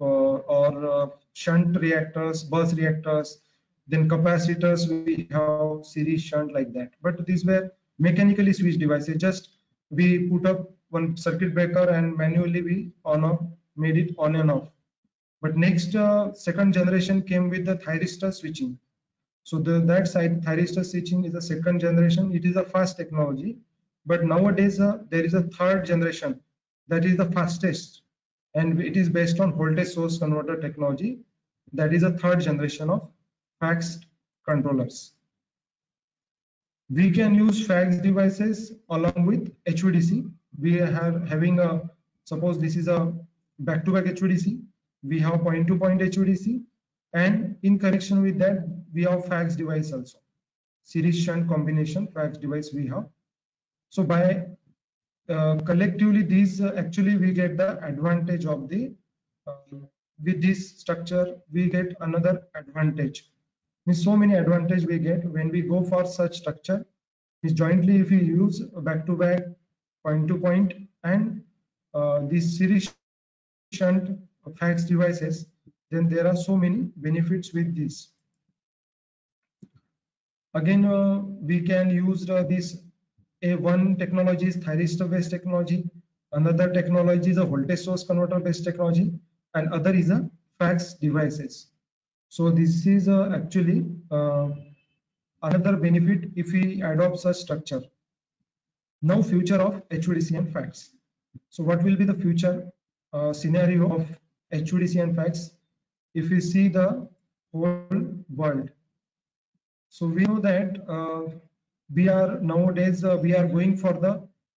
uh, or uh, shunt reactors, burst reactors, then capacitors, we have series shunt like that. But these were mechanically switched devices. Just we put up one circuit breaker and manually we on off, made it on and off. But next uh, second generation came with the thyristor switching. So the, that side thyristor switching is a second generation. It is a fast technology. But nowadays uh, there is a third generation that is the fastest, and it is based on voltage source converter technology. That is a third generation of FACTS controllers. We can use FACTS devices along with H V D C. We are having a, suppose this is a back-to-back H V D C, we have point-to-point H V D C, and in connection with that, we have FACTS device also. Series shunt combination FACTS device we have. So by Uh, collectively these uh, actually we get the advantage of the uh, with this structure we get another advantage. Means so many advantages we get when we go for such structure. Means jointly if we use back to back, point to point, and uh, these series shunt FACTS devices, then there are so many benefits with this. Again uh, we can use uh, this. A one technology is thyristor based technology, another technology is a voltage source converter based technology, and other is a FACTS devices. So this is a, actually uh, another benefit if we adopt such structure. Now future of H V D C and FACTS. So what will be the future uh, scenario of H V D C and FACTS if we see the whole world? So we know that uh, we are nowadays uh, we are going for the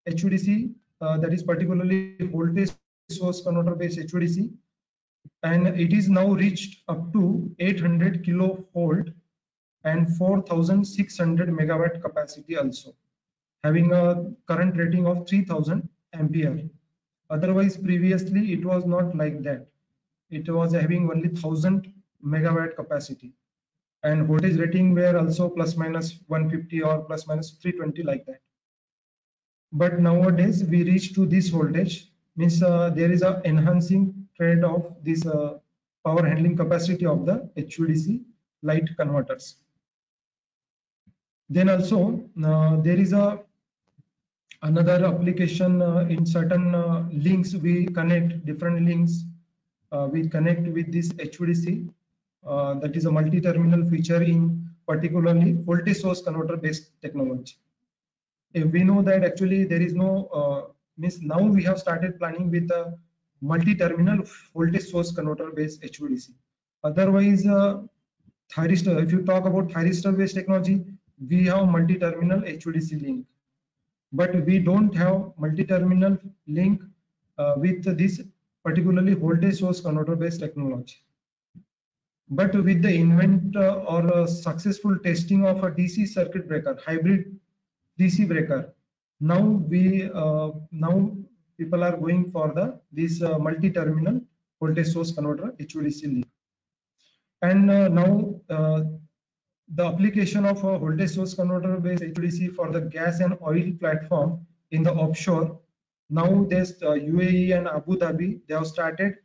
H V D C, uh, that is particularly voltage source converter based H V D C, and it is now reached up to eight hundred kilovolt and four thousand six hundred megawatt capacity also, having a current rating of three thousand ampere. Otherwise previously it was not like that. It was having only one thousand megawatt capacity. and voltage rating were also plus minus one fifty or plus minus three twenty like that. But nowadays we reach to this voltage, means uh, there is a enhancing trend of this uh, power handling capacity of the H V D C light converters. Then also uh, there is a another application uh, in certain uh, links we connect different links uh, we connect with this H V D C, uh, that is a multi-terminal feature in particularly voltage source converter based technology. If we know that actually there is no uh, means now we have started planning with a multi-terminal voltage source converter based H V D C. Otherwise uh, thyristor, if you talk about thyristor based technology, we have multi-terminal H V D C link, but we don't have multi-terminal link uh, with this particularly voltage source converter based technology. But with the invent uh, or uh, successful testing of a D C circuit breaker, hybrid D C breaker, now we uh, now people are going for the this uh, multi-terminal voltage source converter H V D C link. And uh, now uh, the application of a voltage source converter based H V D C for the gas and oil platform in the offshore. Now there's uh, U A E and Abu Dhabi, they have started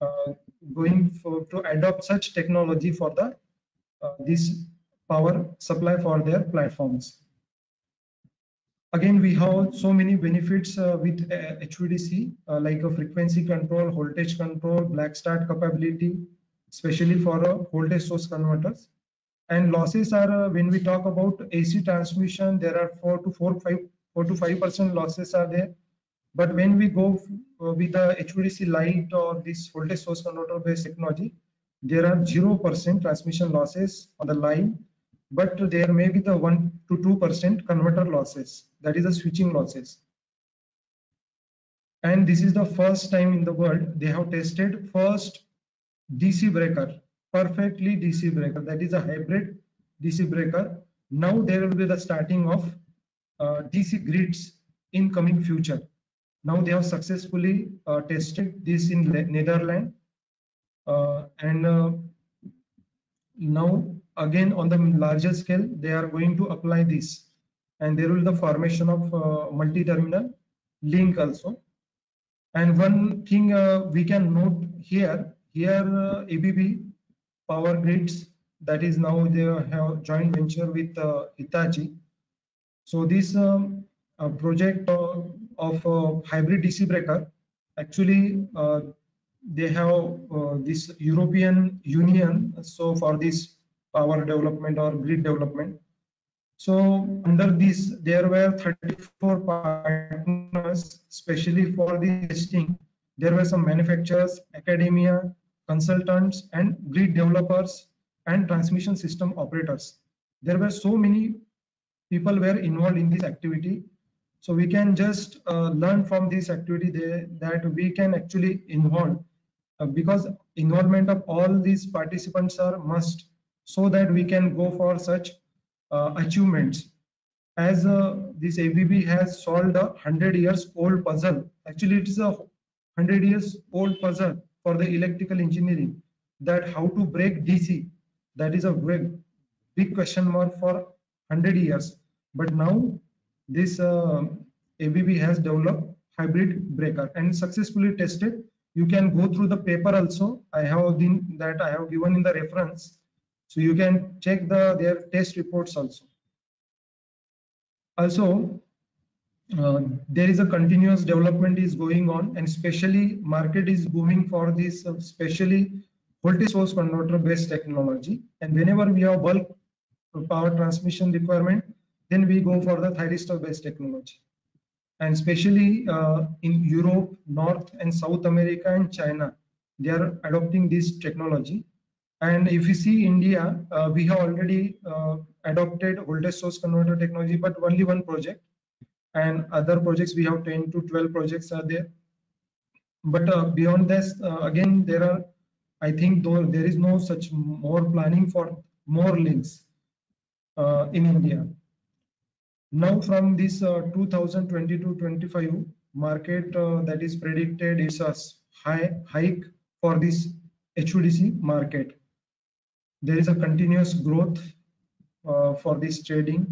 uh, going for to adopt such technology for the uh, this power supply for their platforms. Again, we have so many benefits uh, with uh, H V D C, uh, like a frequency control, voltage control, black start capability, especially for uh, voltage source converters. And losses are uh, when we talk about A C transmission, there are four to four, five, four to five percent losses are there. But when we go uh, with the H V D C light or this voltage source converter based technology, there are zero percent transmission losses on the line, but there may be the one to two percent converter losses, that is the switching losses. And this is the first time in the world they have tested first D C breaker. Perfectly D C breaker, that is a hybrid D C breaker. Now there will be the starting of uh, D C grids in coming future. Now they have successfully uh, tested this in Netherlands, uh, and uh, now again on the larger scale they are going to apply this, and there will be the formation of uh, multi-terminal link also. And one thing uh, we can note here, here uh, A B B Power Grids, that is now they have joint venture with uh, Hitachi. So this um, uh, project uh, of uh, hybrid D C breaker, actually uh, they have uh, this European Union, so for this power development or grid development. So under this there were thirty-four partners, especially for the testing. There were some manufacturers, academia, consultants, and grid developers and transmission system operators. There were so many people were involved in this activity, so we can just uh, learn from this activity there that we can actually involve, uh, because involvement of all these participants are must, so that we can go for such uh, achievements. As uh, this A B B has solved a hundred years old puzzle. Actually, it is a hundred years old puzzle for the electrical engineering, that how to break D C, that is a big, big question mark for one hundred years. But now this uh, A B B has developed hybrid breaker and successfully tested. You can go through the paper also. I have been, that I have given in the reference, so you can check the their test reports also. Also, Uh, there is a continuous development is going on, and especially market is booming for this, uh, especially voltage source converter based technology. And whenever we have bulk power transmission requirement, then we go for the thyristor based technology. And especially uh, in Europe, North and South America and China, they are adopting this technology. And if you see India, uh, we have already uh, adopted voltage source converter technology, but only one project. And other projects, we have ten to twelve projects are there. But uh, beyond this, uh, again, there are, I think, though there is no such more planning for more links uh, in India. Now, from this uh, two thousand twenty-two twenty-five market, uh, that is predicted is a high hike for this H V D C market. there is a continuous growth uh, for this trading,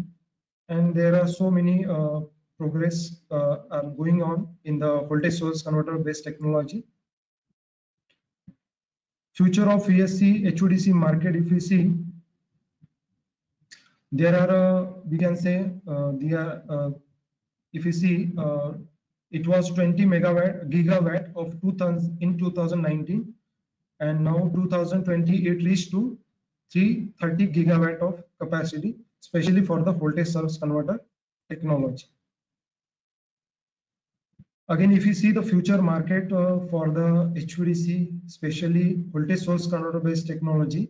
and there are so many uh, progress uh, are going on in the voltage source converter based technology. Future of V S C, H V D C market. If you see, there are uh, we can say uh, there uh, if you see uh, it was twenty megawatt gigawatt of two thousand in two thousand nineteen, and now two thousand twenty it reached to three hundred thirty gigawatt of capacity, especially for the voltage source converter technology. Again, if you see the future market uh, for the H V D C, especially voltage source converter based technology,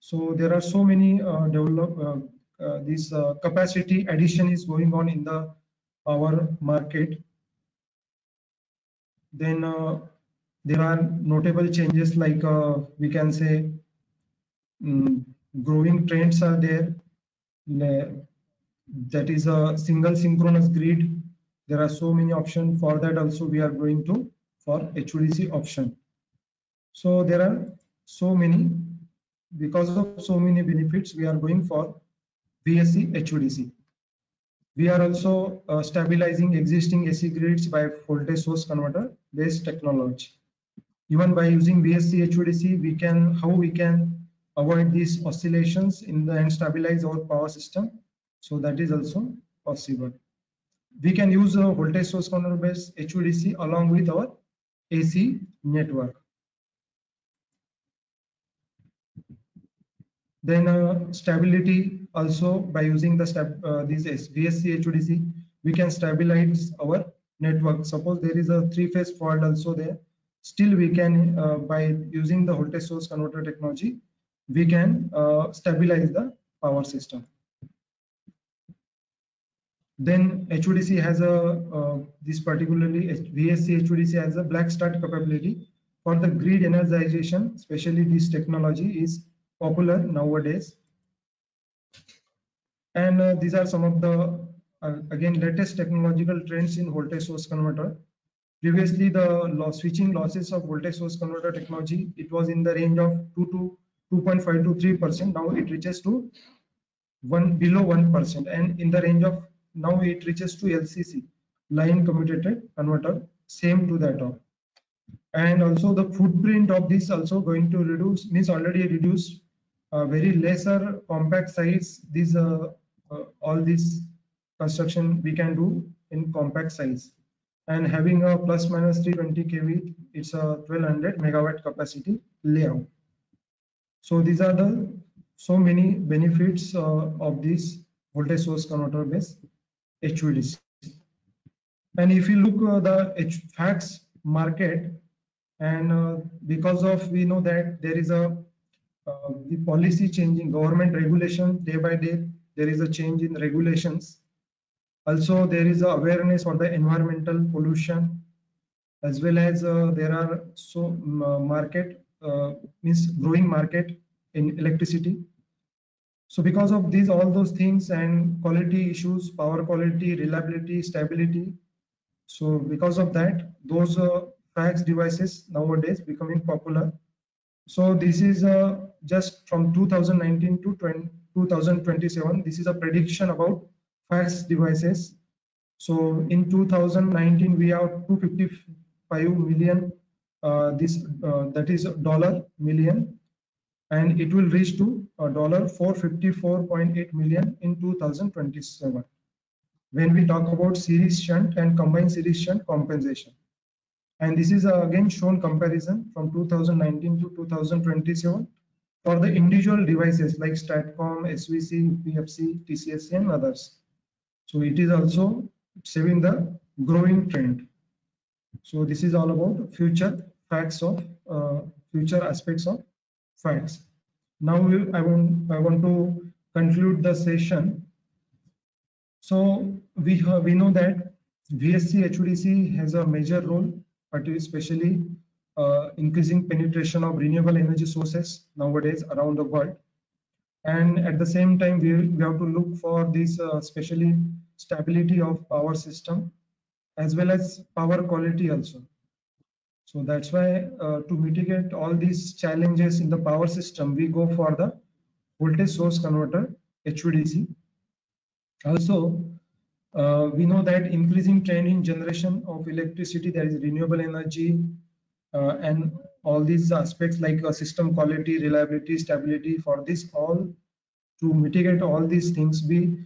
so there are so many uh, develop uh, uh, this uh, capacity addition is going on in the our market. Then uh, there are notable changes like uh, we can say um, growing trends are there. That is a single synchronous grid. There are so many options for that. Also, we are going to for H V D C option. So there are so many, because of so many benefits, we are going for V S C H V D C. We are also uh, stabilizing existing A C grids by voltage source converter based technology. Even by using V S C H V D C, we can how we can avoid these oscillations in the and stabilize our power system. So that is also possible. We can use a voltage source converter based H V D C along with our A C network. Then uh, stability also, by using the step uh, these V S C H V D C, we can stabilize our network. Suppose there is a three phase fault also there, still we can uh, by using the voltage source converter technology, we can uh, stabilize the power system. Then H V D C has a uh, this particularly V S C H V D C has a black start capability for the grid energization. Especially this technology is popular nowadays. And uh, these are some of the uh, again latest technological trends in voltage source converter. Previously, the loss, switching losses of voltage source converter technology, it was in the range of two to two point five to three percent. Now it reaches to one below one percent, and in the range of now it reaches to L C C, line commutated converter, same to that of. And also the footprint of this also going to reduce, means already reduced, uh, very lesser compact size. These uh, uh, all this construction we can do in compact size, and having a plus minus three hundred twenty k V, it's a twelve hundred megawatt capacity layout. So these are the so many benefits uh, of this voltage source converter based H V D C. And if you look uh, the H FACTS market, and uh, because of we know that there is a uh, the policy changing, government regulation day by day, there is a change in regulations. Also there is a awareness for the environmental pollution, as well as uh, there are so uh, market uh, means growing market in electricity. So because of these all those things and quality issues, power quality, reliability, stability, so because of that those uh, FACTS devices nowadays becoming popular. So this is uh, just from two thousand nineteen to twenty twenty-seven, this is a prediction about FACTS devices. So in two thousand nineteen we have two hundred fifty-five million uh, this uh, that is dollar million, and it will reach to four hundred fifty-four point eight million in two thousand twenty-seven. When we talk about series shunt and combined series shunt compensation, and this is again shown comparison from two thousand nineteen to two thousand twenty-seven for the individual devices like STATCOM, S V C, U P F C, T C S C, and others. So it is also showing the growing trend. So this is all about future FACTS of uh, future aspects of FACTS. Now we, I want I want to conclude the session. So we have, we know that V S C H V D C has a major role, especially uh, increasing penetration of renewable energy sources nowadays around the world. And at the same time, we, we have to look for this, uh, especially stability of power system, as well as power quality also. So that's why uh, to mitigate all these challenges in the power system, we go for the voltage source converter, H V D C. Also, uh, we know that increasing trend in generation of electricity, that is renewable energy, uh, and all these aspects like uh, system quality, reliability, stability. For this all, to mitigate all these things, we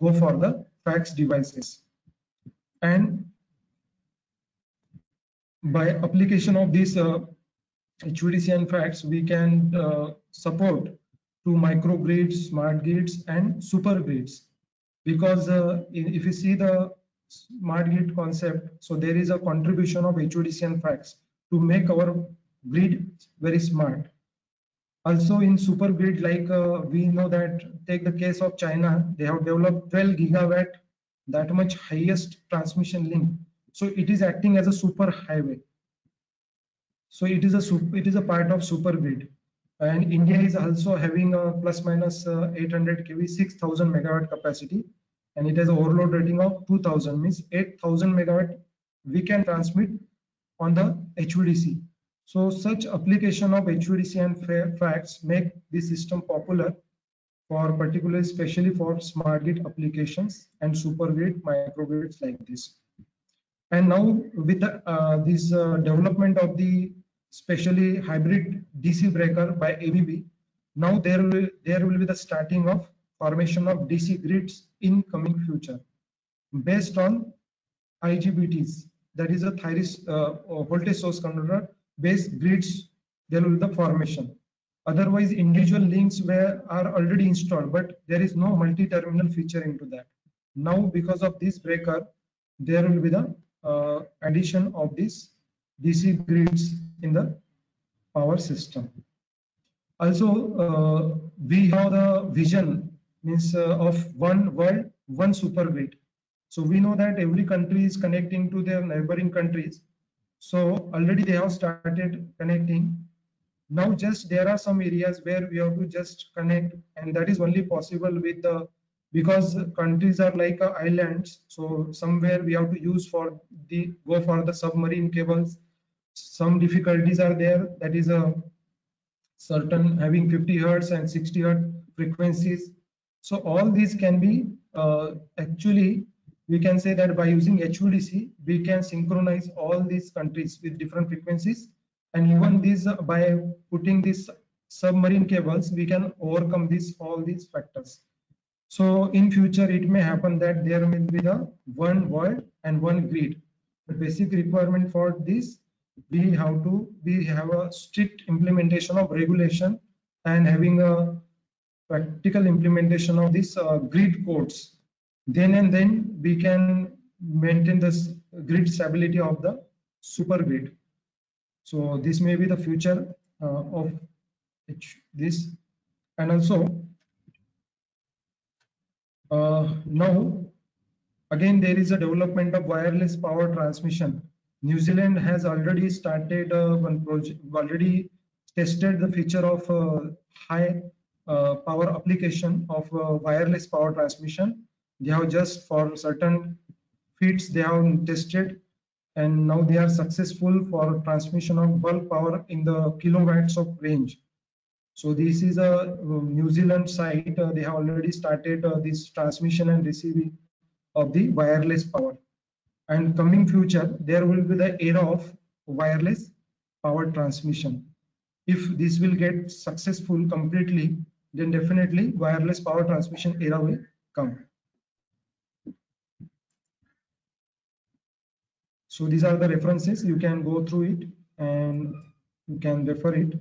go for the FACTS devices. And by application of these uh, H V D C and FACTS, we can uh, support to micro grids, smart grids, and super grids. Because uh, in, if you see the smart grid concept, so there is a contribution of H V D C and FACTS to make our grid very smart. Also in super grid, like uh, we know that, take the case of China, they have developed twelve gigawatt, that much highest transmission link. So it is acting as a super highway. So it is a it is a part of super grid. And India is also having a plus minus uh, eight hundred K V, six thousand megawatt capacity, and it has an overload rating of two thousand, means eight thousand megawatt we can transmit on the H V D C. So such application of H V D C and FACTS make this system popular for particularly, especially for smart grid applications and super grid, micro grids like this. And now with the, uh, this uh, development of the especially hybrid D C breaker by A B B, now there will there will be the starting of formation of D C grids in coming future based on I G B Ts, that is a thyristor uh, voltage source converter based grids. There will be the formation. Otherwise, individual links were are already installed, but there is no multi-terminal feature into that. Now because of this breaker, there will be the uh, addition of this D C grids in the power system. Also, uh, we have the vision, means uh, of one world, one super grid. So we know that every country is connecting to their neighboring countries. So already they have started connecting. Now just there are some areas where we have to just connect, and that is only possible with the, because countries are like uh, islands. So somewhere we have to use for the, go for the submarine cables. Some difficulties are there, that is a certain having fifty hertz and sixty hertz frequencies. So all these can be uh, actually we can say that by using H V D C we can synchronize all these countries with different frequencies, and even these uh, by putting these submarine cables we can overcome this all these factors. So in future it may happen that there will be the one world and one grid. The basic requirement for this, we have to we have a strict implementation of regulation and having a practical implementation of these uh, grid codes. Then and then we can maintain this grid stability of the super grid. So this may be the future uh, of this. And also uh, now again there is a development of wireless power transmission. New Zealand has already started uh, one project, already tested the feature of uh, high uh, power application of uh, wireless power transmission. They have just for certain feats they have tested, and now they are successful for transmission of bulk power in the kilowatts of range. So this is a New Zealand site. Uh, they have already started uh, this transmission and receiving of the wireless power. And coming future, there will be the era of wireless power transmission. If this will get successful completely, then definitely wireless power transmission era will come. So these are the references. You can go through it and you can refer it.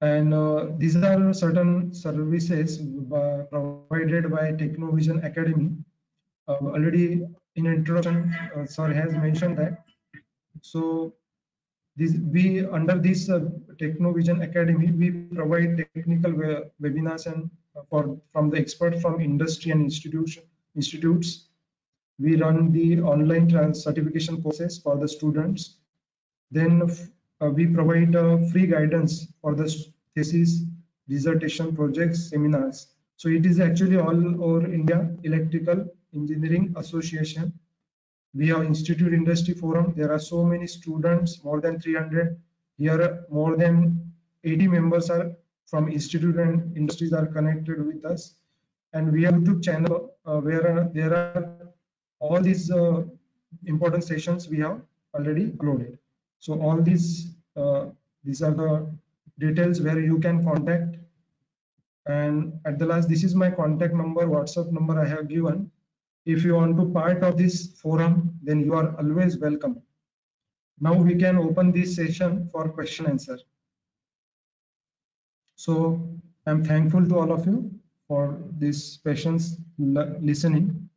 And uh, these are certain services by, provided by Technovision Academy. Uh, already in introduction, uh, sir has mentioned that. So this, we under this uh, Technovision Academy, we provide technical web webinars and uh, for from the experts from industry and institution institutes. We run the online trans certification courses for the students. Then Uh, we provide uh, free guidance for the thesis, dissertation, projects, seminars. So it is actually all over India Electrical Engineering Association. We have Institute Industry Forum. There are so many students, more than three hundred. Here, more than eighty members are from institute and industries are connected with us. And we have YouTube channel uh, where there are all these uh, important sessions we have already uploaded. So all these uh, these are the details where you can contact. And at the last, this is my contact number, WhatsApp number I have given. If you want to part of this forum, then you are always welcome. Now we can open this session for question answer. So I'm thankful to all of you for these patience listening.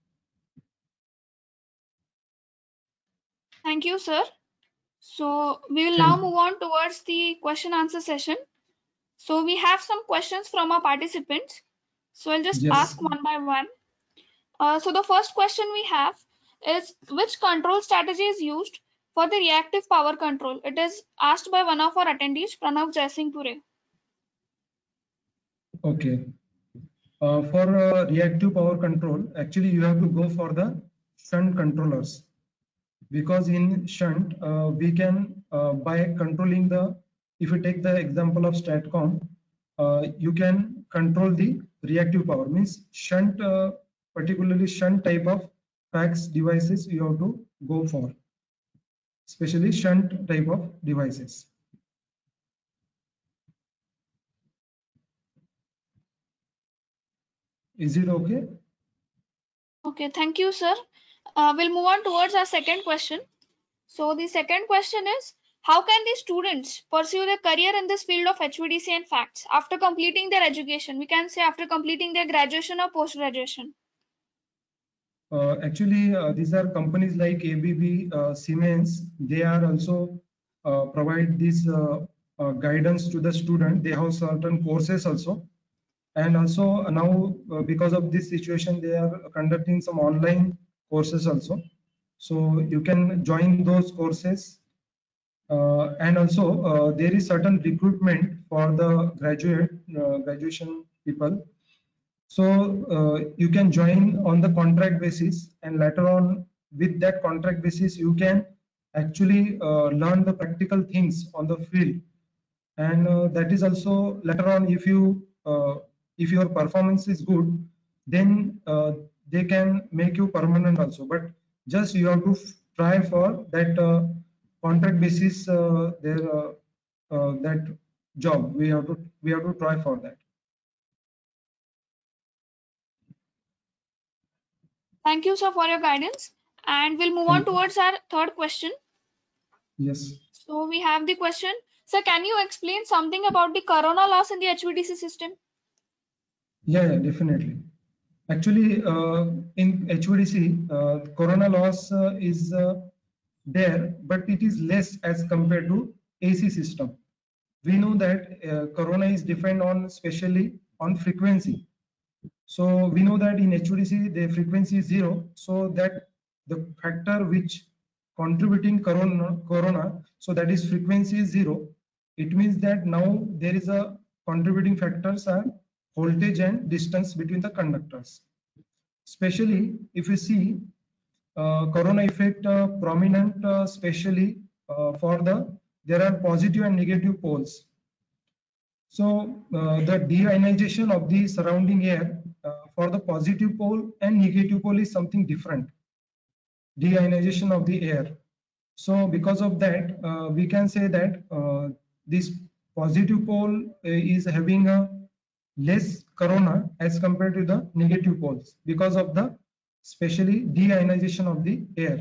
Thank you, sir. So we will now move on towards the question answer session. So we have some questions from our participants. So I'll just yes. ask one by one. Uh, so the first question we have is, which control strategy is used for the reactive power control? It is asked by one of our attendees, Pranav Jaisingpure. Okay. Uh, for uh, reactive power control, actually you have to go for the shunt controllers, because in shunt uh, we can uh, by controlling the, if you take the example of STATCOM, uh, you can control the reactive power. Means shunt, uh, particularly shunt type of FACTS devices you have to go for, especially shunt type of devices. Is it okay? Okay, thank you, sir. Uh, we'll move on towards our second question. So the second question is, how can the students pursue their career in this field of H V D C and FACTS after completing their education? We can say after completing their graduation or post-graduation. Uh, actually, uh, these are companies like A B B, uh, Siemens. They are also uh, provide this uh, uh, guidance to the student. They have certain courses also. And also now, uh, because of this situation, they are conducting some online courses also. So you can join those courses. Uh, and also uh, there is certain recruitment for the graduate uh, graduation people. So uh, you can join on the contract basis, and later on with that contract basis you can actually uh, learn the practical things on the field. And uh, that is also later on, if you uh, if your performance is good, then uh, they can make you permanent also. But just you have to try for that uh, contract basis, uh, their uh, uh, that job we have to we have to try for that. Thank you, sir, for your guidance, and we'll move on towards our third question. Yes. So we have the question, sir, can you explain something about the corona loss in the H V D C system? Yeah, yeah, definitely. Actually, uh, in H V D C, uh, corona loss uh, is uh, there, but it is less as compared to A C system. We know that uh, corona is defined on especially on frequency. So we know that in H V D C the frequency is zero, so that the factor which contributing corona, corona, so that is frequency is zero. It means that now there is a contributing factors are voltage and distance between the conductors. Especially if you see Uh, corona effect uh, prominent, uh, especially uh, for the, there are positive and negative poles. So uh, the deionization of the surrounding air uh, for the positive pole and negative pole is something different. Deionization of the air. So because of that, uh, we can say that uh, this positive pole is having a less corona as compared to the negative poles because of the especially deionization of the air.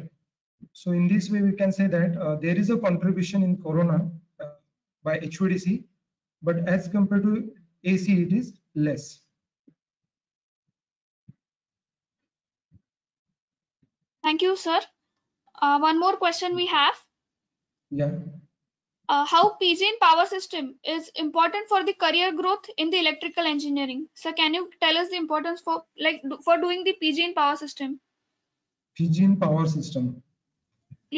So in this way we can say that uh, there is a contribution in corona uh, by H V D C, but as compared to A C it is less. Thank you, sir. Uh, one more question we have. Yeah. Uh, how P G in power system is important for the career growth in the electrical engineering? Sir, can you tell us the importance for like for doing the P G in power system? P G in power system.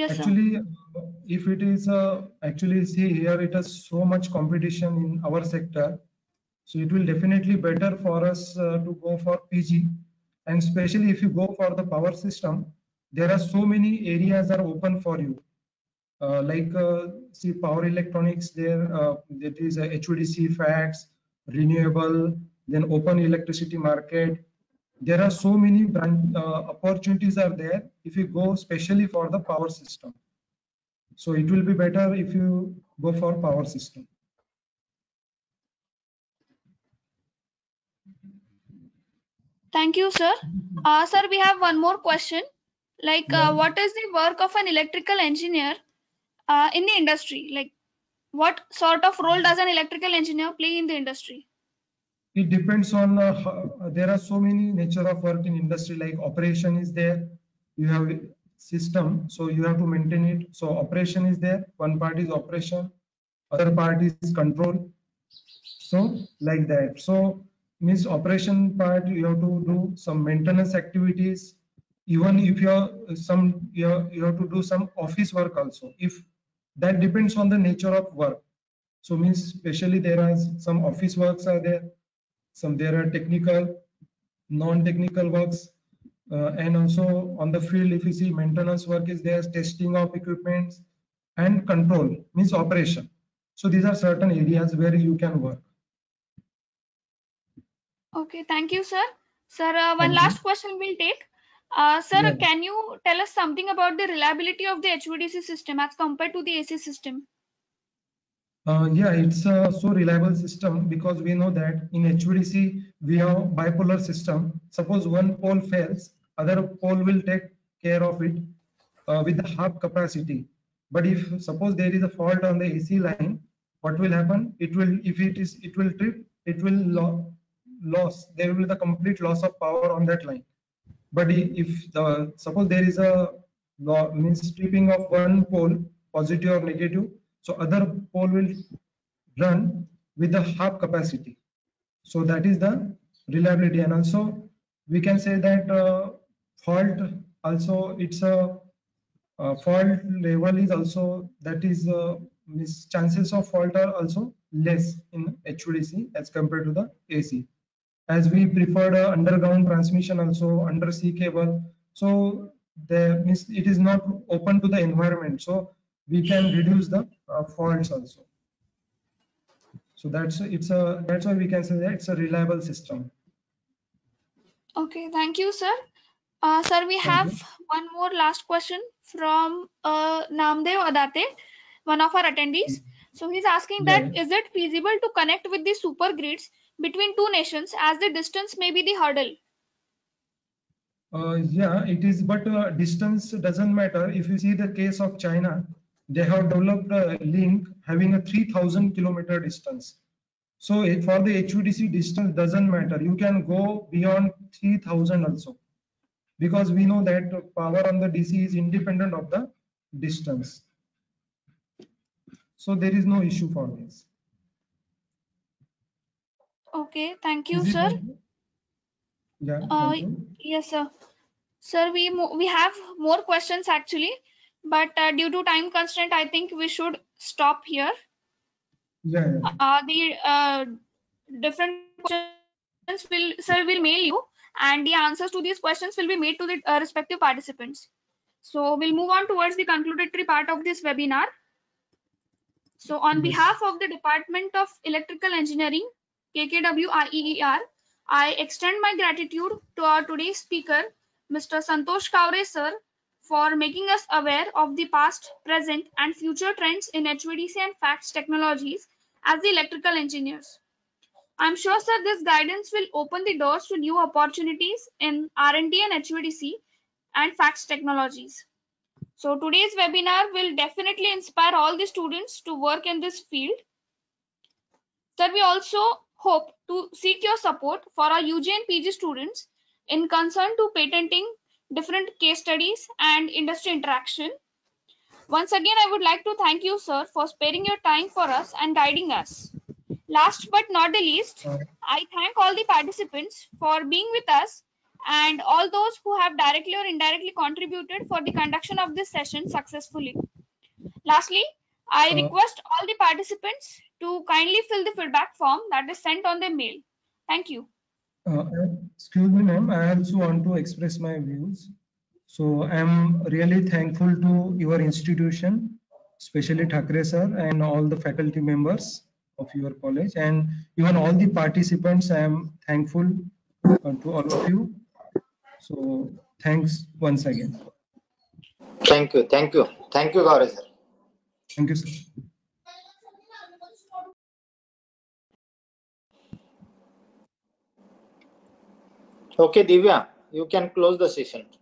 Yes, actually, sir. If it is uh, actually see here, it has so much competition in our sector. So it will definitely better for us uh, to go for P G, and especially if you go for the power system, there are so many areas are open for you. Uh, like uh, see power electronics there, uh, that is uh, H V D C, FACTS, renewable, then open electricity market. There are so many brand, uh, opportunities are there if you go specially for the power system. So it will be better if you go for power system. Thank you, sir. Uh, sir, we have one more question. Like, uh, what is the work of an electrical engineer uh, in the industry? Like, what sort of role does an electrical engineer play in the industry? It depends on, uh, how, there are so many nature of work in industry, like operation is there. You have a system, so you have to maintain it. So operation is there. One part is operation, other part is control. So like that. So means operation part, you have to do some maintenance activities. Even if you are some, you have, you have to do some office work also. If that depends on the nature of work. So means especially there are some office works are there. Some there are technical, non-technical works, uh, and also on the field, if you see maintenance work is there, testing of equipment and control means operation. So these are certain areas where you can work. Okay, thank you, sir. Sir, uh, one last question we'll take. Uh, sir, yeah. Can you tell us something about the reliability of the H V D C system as compared to the A C system? Uh, yeah, it's a so reliable system because we know that in H V D C we have bipolar system. Suppose one pole fails, other pole will take care of it uh, with the half capacity. But if suppose there is a fault on the A C line, what will happen? It will, if it is, it will trip, it will lo loss. There will be the complete loss of power on that line. But if the suppose there is a means tripping of one pole, positive or negative. So other pole will run with the half capacity. So that is the reliability. And also we can say that uh, fault also, it's a uh, fault level is also, that is uh, chances of fault are also less in H V D C as compared to the A C. As we preferred uh, underground transmission also, undersea cable. So the, it is not open to the environment. So we can reduce the uh, faults also. So that's it's a that's why we can say that it's a reliable system. Okay, thank you, sir. Uh, sir, we thank have you. One more last question from uh, Namdev Adate, one of our attendees. So he's asking that yeah. Is it feasible to connect with the super grids between two nations as the distance may be the hurdle? Uh, yeah, it is, but uh, distance doesn't matter. If you see the case of China, they have developed a link having a three thousand kilometer distance. So for the H V D C, distance doesn't matter. You can go beyond three thousand also, because we know that power on the D C is independent of the distance. So there is no issue for this. Okay, thank you, sir. Yeah, uh, yes, sir. Sir, we we have more questions actually. But uh, due to time constraint, I think we should stop here. Yeah. yeah. Uh, the uh, different questions will, sir, will mail you, and the answers to these questions will be made to the uh, respective participants. So we'll move on towards the concludatory part of this webinar. So on yes. behalf of the Department of Electrical Engineering, K K W I E E R, I extend my gratitude to our today's speaker, Mister Santosh Kavre, sir, for making us aware of the past, present, and future trends in H V D C and FACTS technologies as the electrical engineers. I'm sure, sir, this guidance will open the doors to new opportunities in R and D and H V D C and FACTS technologies. So today's webinar will definitely inspire all the students to work in this field. Sir, we also hope to seek your support for our U G and P G students in concern to patenting different case studies and industry interaction. Once again, I would like to thank you, sir, for sparing your time for us and guiding us. Last but not the least, I thank all the participants for being with us and all those who have directly or indirectly contributed for the conduction of this session successfully. Lastly, I request all the participants to kindly fill the feedback form that is sent on their mail. Thank you. Uh, excuse me, ma'am, I also want to express my views. So I am really thankful to your institution, especially Thakre sir and all the faculty members of your college, and even all the participants. I am thankful uh, to all of you. So thanks once again. Thank you, thank you, thank you, Gavre sir. Thank you, sir. Okay, Divya, you can close the session.